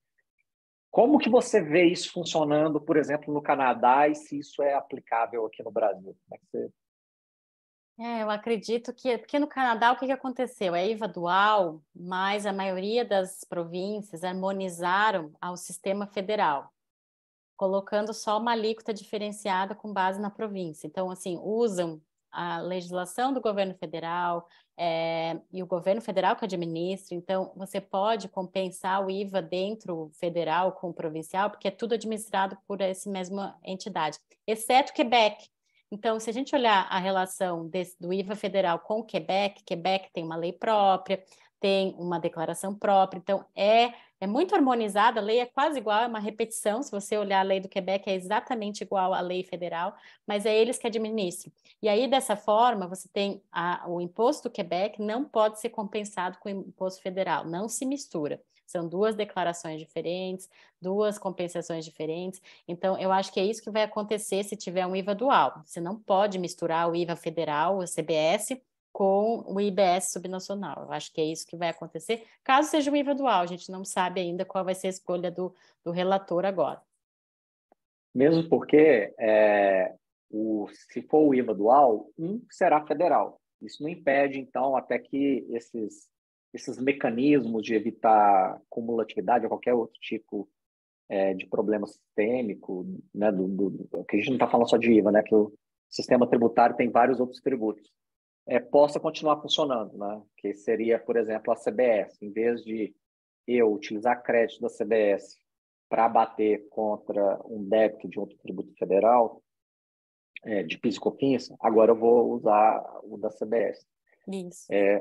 Como que você vê isso funcionando, por exemplo, no Canadá, e se isso é aplicável aqui no Brasil? Como é que você... é, eu acredito que... Porque no Canadá, o que, que aconteceu? É I V A dual, mas a maioria das províncias harmonizaram ao sistema federal, colocando só uma alíquota diferenciada com base na província. Então, assim, usam a legislação do governo federal... É, e o governo federal que administra, então você pode compensar o I V A dentro federal com o provincial, porque é tudo administrado por essa mesma entidade, exceto Quebec. Então, se a gente olhar a relação desse, do I V A federal com o Quebec, Quebec tem uma lei própria, tem uma declaração própria, então é, é muito harmonizada, a lei é quase igual, é uma repetição, se você olhar a lei do Quebec é exatamente igual à lei federal, mas é eles que administram. E aí, dessa forma, você tem a, o imposto do Quebec não pode ser compensado com o imposto federal, não se mistura. São duas declarações diferentes, duas compensações diferentes. Então, eu acho que é isso que vai acontecer se tiver um I V A dual. Você não pode misturar o I V A federal, o C B S, com o I B S subnacional. Eu acho que é isso que vai acontecer, caso seja um I V A dual. A gente não sabe ainda qual vai ser a escolha do, do relator agora. Mesmo porque, é, o, se for o I V A dual, um será federal. Isso não impede, então, até que esses, esses mecanismos de evitar cumulatividade ou qualquer outro tipo é, de problema sistêmico, né, do, do, que a gente não está falando só de I V A, né, que o sistema tributário tem vários outros tributos, É, possa continuar funcionando, né? Que seria, por exemplo, a C B S. Em vez de eu utilizar crédito da C B S para abater contra um débito de outro tributo federal, é, de PIS e COFINS, agora eu vou usar o da C B S. Isso. É,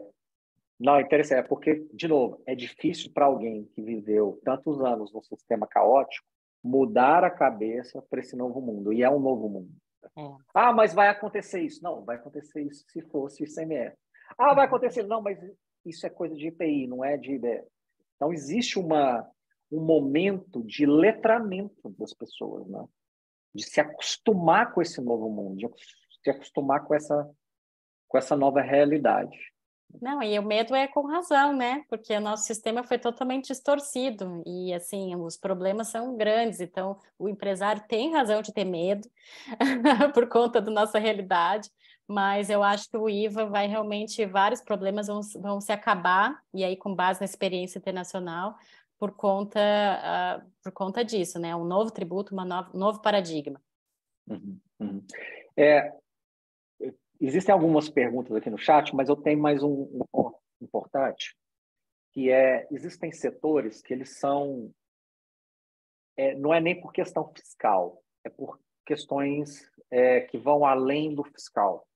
não, é interessante, é porque, de novo, é difícil para alguém que viveu tantos anos num sistema caótico mudar a cabeça para esse novo mundo, e é um novo mundo. É. Ah, mas vai acontecer isso. Não, vai acontecer isso se fosse I C M S. Ah, vai acontecer. Não, mas isso é coisa de I P I, não é de I B S. Então, existe uma, um momento de letramento das pessoas, né? De se acostumar com esse novo mundo, de se acostumar com essa, com essa nova realidade. Não, e o medo é com razão, né? Porque o nosso sistema foi totalmente distorcido e, assim, os problemas são grandes. Então, o empresário tem razão de ter medo por conta da nossa realidade, mas eu acho que o I V A vai realmente... Vários problemas vão, vão se acabar, e aí com base na experiência internacional, por conta, uh, por conta disso, né? Um novo tributo, uma nova, um novo paradigma. Uhum, uhum. É... Existem algumas perguntas aqui no chat, mas eu tenho mais um, um ponto importante, que é, existem setores que eles são, é, não é nem por questão fiscal, é por questões é, que vão além do fiscal.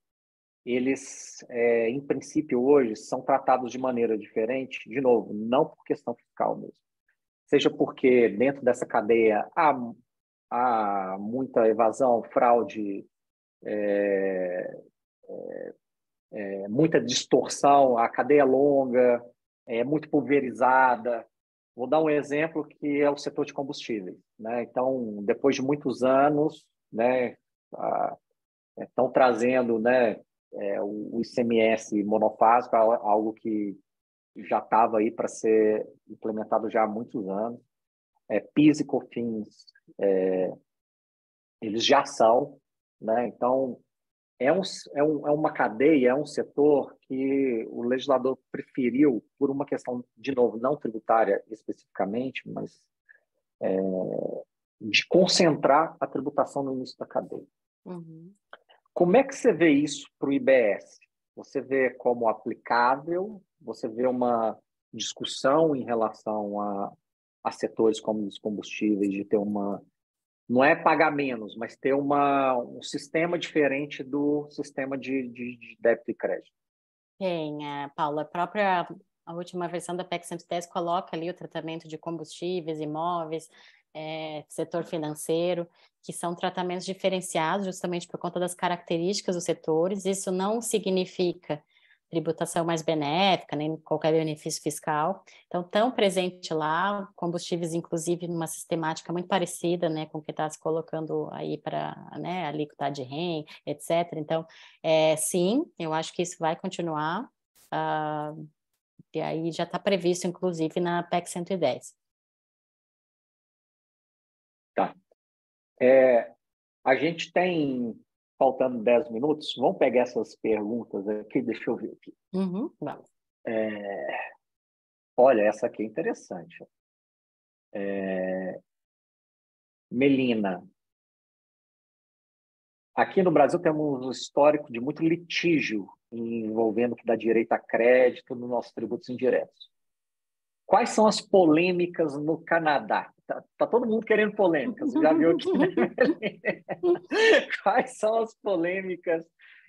Eles, é, em princípio, hoje, são tratados de maneira diferente, de novo, não por questão fiscal mesmo. Seja porque dentro dessa cadeia há, há muita evasão, fraude, é, É, é, muita distorção, a cadeia é longa, é muito pulverizada. Vou dar um exemplo que é o setor de combustíveis, né? Então, depois de muitos anos, né, estão trazendo, né, é, o I C M S monofásico, algo que já estava aí para ser implementado já há muitos anos. É, PIS e COFINS, é, eles já são, né? Então, É, um, é, um, é uma cadeia, é um setor que o legislador preferiu, por uma questão, de novo, não tributária especificamente, mas é, de concentrar a tributação no início da cadeia. Uhum. Como é que você vê isso para o I B S? Você vê como aplicável? Você vê uma discussão em relação a, a setores como os combustíveis, de ter uma... Não é pagar menos, mas ter uma, um sistema diferente do sistema de, de, de débito e crédito. Tem, Paula, a própria a última versão da P E C cento e dez coloca ali o tratamento de combustíveis, imóveis, é, setor financeiro, que são tratamentos diferenciados justamente por conta das características dos setores. Isso não significa tributação mais benéfica, nem qualquer benefício fiscal. Então, tão presente lá, combustíveis, inclusive, numa sistemática muito parecida, né, com o que está se colocando aí para, né, alíquota de R E M, etcétera. Então, é, sim, eu acho que isso vai continuar, uh, e aí já está previsto, inclusive, na P E C cento e dez. Tá. É, a gente tem... Faltando dez minutos, vamos pegar essas perguntas aqui, deixa eu ver aqui. Uhum, vamos. É, olha, essa aqui é interessante. É, Melina, aqui no Brasil temos um histórico de muito litígio envolvendo o que dá direito a crédito nos nossos tributos indiretos. Quais são as polêmicas no Canadá? Tá, tá todo mundo querendo polêmicas, já viu aqui, né? Quais são as polêmicas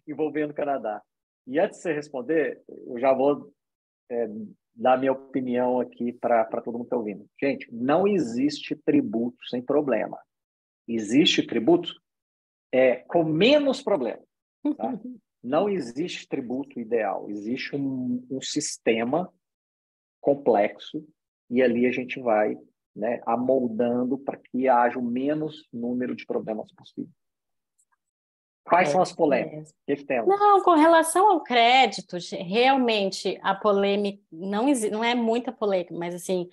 envolvendo o Canadá? E antes de você responder, eu já vou é, dar minha opinião aqui para todo mundo que está ouvindo. Gente, não existe tributo sem problema. Existe tributo é, com menos problema. Tá? Não existe tributo ideal. Existe um, um sistema complexo e ali a gente vai... Né, amoldando para que haja o menos número de problemas possível. Quais é, são as polêmicas? É. Que que não, com relação ao crédito, realmente a polêmica, não, não é muita polêmica, mas assim,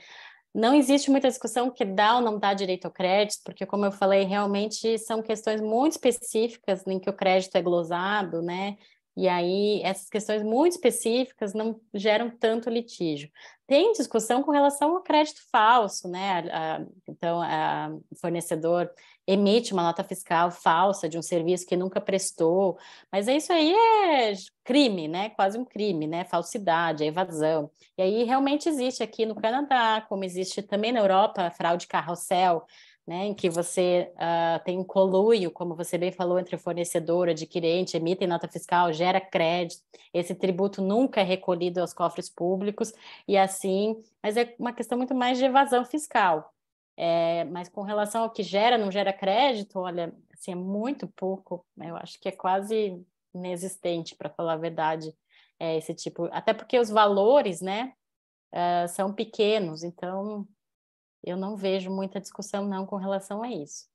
não existe muita discussão que dá ou não dá direito ao crédito, porque como eu falei, realmente são questões muito específicas em que o crédito é glosado, né? E aí, essas questões muito específicas não geram tanto litígio. Tem discussão com relação ao crédito falso, né? A, a, então, a, o fornecedor emite uma nota fiscal falsa de um serviço que nunca prestou, mas isso aí é crime, né? Quase um crime, né? Falsidade, evasão. E aí, realmente existe aqui no Canadá, como existe também na Europa, fraude carrossel, né, em que você uh, tem um coluio, como você bem falou, entre fornecedor, adquirente, emitem nota fiscal, gera crédito, esse tributo nunca é recolhido aos cofres públicos, e assim, mas é uma questão muito mais de evasão fiscal. É, mas com relação ao que gera, não gera crédito, olha, assim, é muito pouco, eu acho que é quase inexistente, para falar a verdade, é, esse tipo, até porque os valores, né, uh, são pequenos, então... Eu não vejo muita discussão, não, com relação a isso.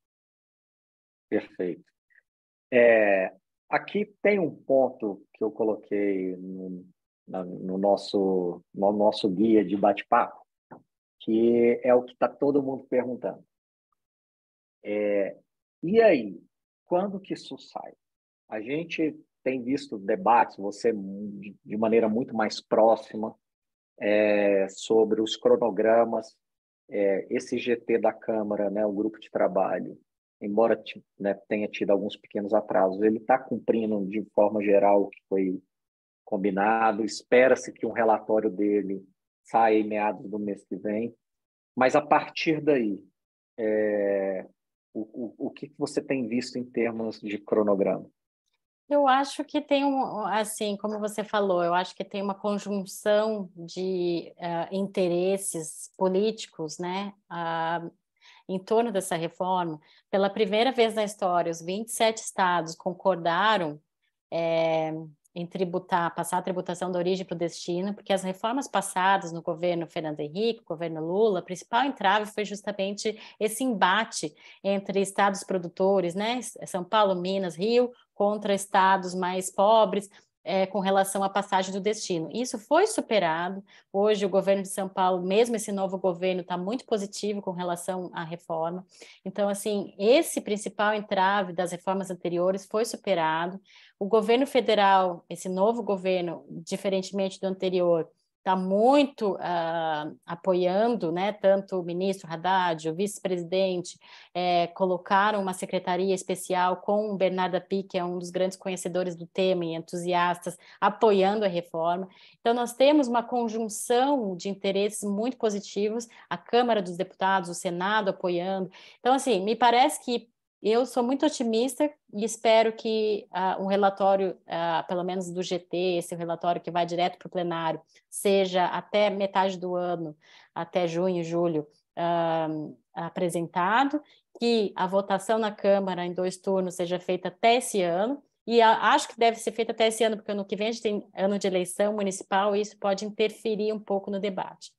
Perfeito. É, aqui tem um ponto que eu coloquei no, no, nosso, no nosso guia de bate-papo, que é o que está todo mundo perguntando. É, e aí, quando que isso sai? A gente tem visto debates, você de maneira muito mais próxima, é, sobre os cronogramas, é, esse G T da Câmara, né, o grupo de trabalho, embora, né, tenha tido alguns pequenos atrasos, ele está cumprindo de forma geral o que foi combinado, espera-se que um relatório dele saia em meados do mês que vem, mas a partir daí, é, o, o, o que você tem visto em termos de cronograma? Eu acho que tem, um, assim, como você falou, eu acho que tem uma conjunção de uh, interesses políticos, né, uh, em torno dessa reforma. Pela primeira vez na história, os vinte e sete estados concordaram é, em tributar, passar a tributação da origem para o destino, porque as reformas passadas no governo Fernando Henrique, governo Lula, a principal entrave foi justamente esse embate entre estados produtores, né, São Paulo, Minas, Rio, contra estados mais pobres, é, com relação à passagem do destino. Isso foi superado. Hoje o governo de São Paulo, mesmo esse novo governo, está muito positivo com relação à reforma. Então, assim, esse principal entrave das reformas anteriores foi superado. O governo federal, esse novo governo, diferentemente do anterior, está muito uh, apoiando, né? Tanto o ministro Haddad, o vice-presidente, é, colocaram uma secretaria especial com o Bernardo Appy, que é um dos grandes conhecedores do tema e entusiastas, apoiando a reforma. Então, nós temos uma conjunção de interesses muito positivos, a Câmara dos Deputados, o Senado apoiando. Então, assim, me parece que eu sou muito otimista e espero que uh, um relatório, uh, pelo menos do G T, esse relatório que vai direto para o plenário, seja até metade do ano, até junho, julho, uh, apresentado, que a votação na Câmara em dois turnos seja feita até esse ano, e a, acho que deve ser feita até esse ano, porque ano que vem a gente tem ano de eleição municipal e isso pode interferir um pouco no debate.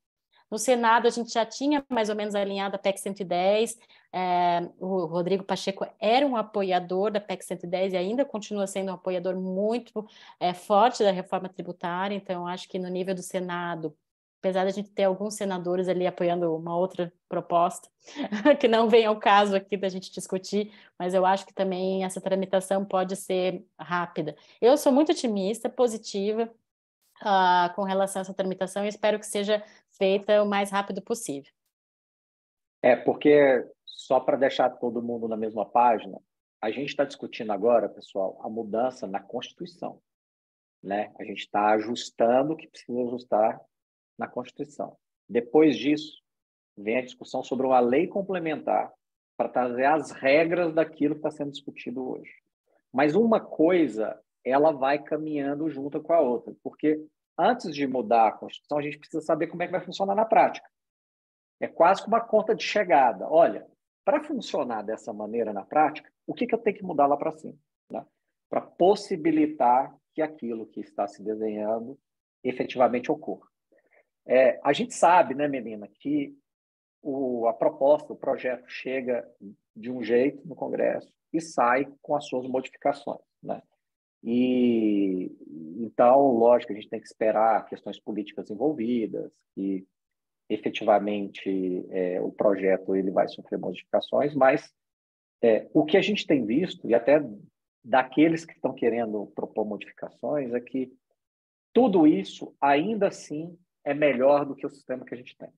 No Senado, a gente já tinha mais ou menos alinhado a PEC cento e dez, é, o Rodrigo Pacheco era um apoiador da PEC cento e dez e ainda continua sendo um apoiador muito é, forte da reforma tributária, então acho que no nível do Senado, apesar de a gente ter alguns senadores ali apoiando uma outra proposta, que não vem ao caso aqui da gente discutir, mas eu acho que também essa tramitação pode ser rápida. Eu sou muito otimista, positiva, Uh, com relação a essa tramitação e espero que seja feita o mais rápido possível. É, porque só para deixar todo mundo na mesma página, a gente está discutindo agora, pessoal, a mudança na Constituição, né? A gente está ajustando o que precisa ajustar na Constituição. Depois disso, vem a discussão sobre uma lei complementar para trazer as regras daquilo que está sendo discutido hoje. Mas uma coisa ela vai caminhando junto com a outra, porque antes de mudar a Constituição, a gente precisa saber como é que vai funcionar na prática. É quase como uma conta de chegada. Olha, para funcionar dessa maneira na prática, o que, que eu tenho que mudar lá para cima? Né? Para possibilitar que aquilo que está se desenhando efetivamente ocorra. É, a gente sabe, né, Melina, que o, a proposta, o projeto chega de um jeito no Congresso e sai com as suas modificações, né? E então, lógico, a gente tem que esperar questões políticas envolvidas e efetivamente é, o projeto ele vai sofrer modificações, mas é, o que a gente tem visto, e até daqueles que estão querendo propor modificações, é que tudo isso ainda assim é melhor do que o sistema que a gente tem.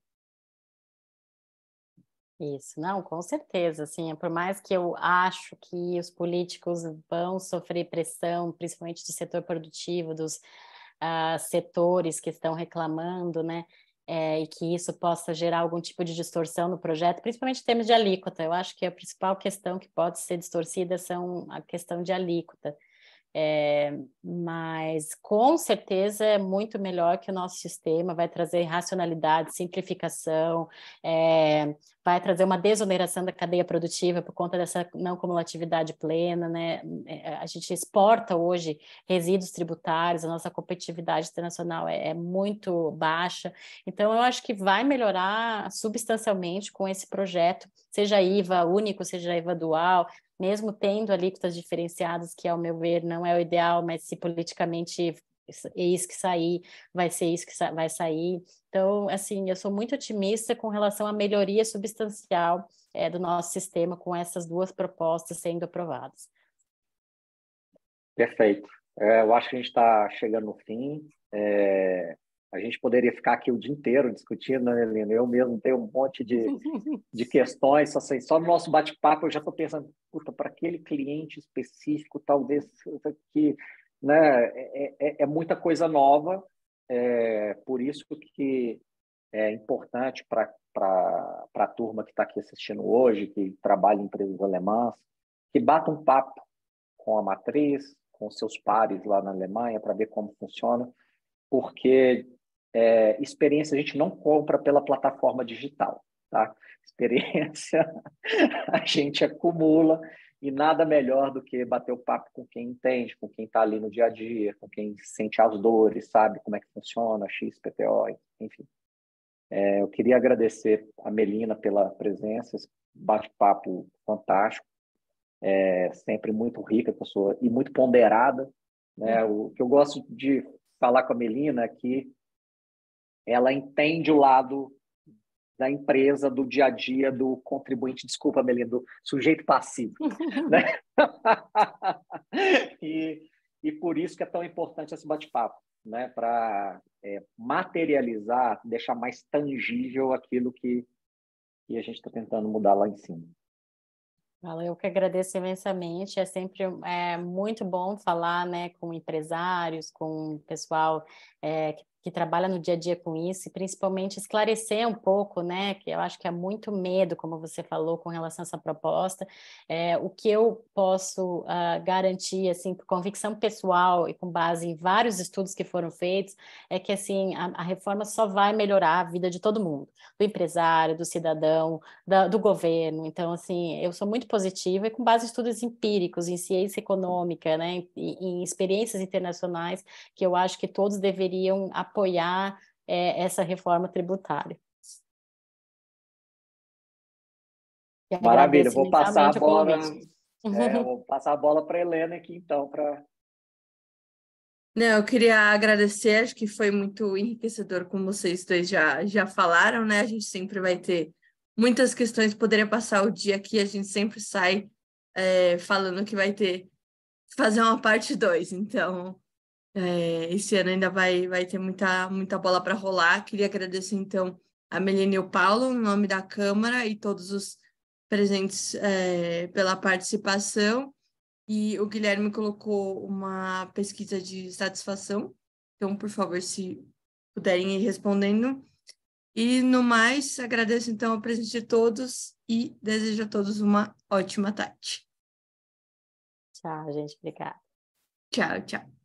Isso, não, com certeza, assim, por mais que eu acho que os políticos vão sofrer pressão, principalmente do setor produtivo, dos uh, setores que estão reclamando, né, é, e que isso possa gerar algum tipo de distorção no projeto, principalmente em termos de alíquota, eu acho que a principal questão que pode ser distorcida são a questão de alíquota, É, mas com certeza é muito melhor que o nosso sistema, vai trazer racionalidade, simplificação, é, vai trazer uma desoneração da cadeia produtiva por conta dessa não cumulatividade plena, né? A gente exporta hoje resíduos tributários, a nossa competitividade internacional é, é muito baixa, então eu acho que vai melhorar substancialmente com esse projeto, seja I V A único, seja I V A dual, mesmo tendo alíquotas diferenciadas, que ao meu ver não é o ideal, mas se politicamente é isso que sair, vai ser isso que vai sair. Então, assim, eu sou muito otimista com relação à melhoria substancial é, do nosso sistema com essas duas propostas sendo aprovadas. Perfeito. É, eu acho que a gente está chegando no fim. É... A gente poderia ficar aqui o dia inteiro discutindo, né, Melina? Eu mesmo tenho um monte de, de questões, assim, só no nosso bate-papo eu já estou pensando, puta, para aquele cliente específico, talvez aqui, né? É, é, é muita coisa nova, é, por isso que é importante para a turma que está aqui assistindo hoje, que trabalha em empresas alemãs, que bata um papo com a matriz, com seus pares lá na Alemanha, para ver como funciona, porque... É, experiência a gente não compra pela plataforma digital, tá? Experiência a gente acumula e nada melhor do que bater o papo com quem entende, com quem está ali no dia a dia, com quem sente as dores, sabe como é que funciona, X P T O, enfim. É, eu queria agradecer a Melina pela presença, esse bate-papo fantástico, é, sempre muito rica pessoa e muito ponderada, né? O que eu gosto de falar com a Melina é que ela entende o lado da empresa, do dia a dia, do contribuinte, desculpa, Melina, do sujeito passivo. Né? e, e por isso que é tão importante esse bate-papo, né? Para é, materializar, deixar mais tangível aquilo que, que a gente está tentando mudar lá em cima. Eu que agradeço imensamente, é sempre é, muito bom falar, né, com empresários, com o pessoal é, que que trabalha no dia a dia com isso, e principalmente esclarecer um pouco, né, que eu acho que há muito medo, como você falou, com relação a essa proposta. É, o que eu posso uh, garantir, assim, por convicção pessoal e com base em vários estudos que foram feitos, é que, assim, a, a reforma só vai melhorar a vida de todo mundo, do empresário, do cidadão, da, do governo. Então, assim, eu sou muito positiva e com base em estudos empíricos, em ciência econômica, né, em, em experiências internacionais, que eu acho que todos deveriam apoiar é, essa reforma tributária. E maravilha, vou passar a bola. É, vou passar a bola para a Helena aqui, então, para. Não, eu queria agradecer, acho que foi muito enriquecedor, como vocês dois já já falaram, né? A gente sempre vai ter muitas questões, poderia passar o dia aqui, a gente sempre sai é, falando que vai ter fazer uma parte dois, então. É, esse ano ainda vai, vai ter muita, muita bola para rolar. Queria agradecer, então, a Melina e o Paulo, em nome da Câmara, e todos os presentes é, pela participação. E o Guilherme colocou uma pesquisa de satisfação. Então, por favor, se puderem ir respondendo. E, no mais, agradeço, então, a presença de todos e desejo a todos uma ótima tarde. Tchau, gente. Obrigada. Tchau, tchau.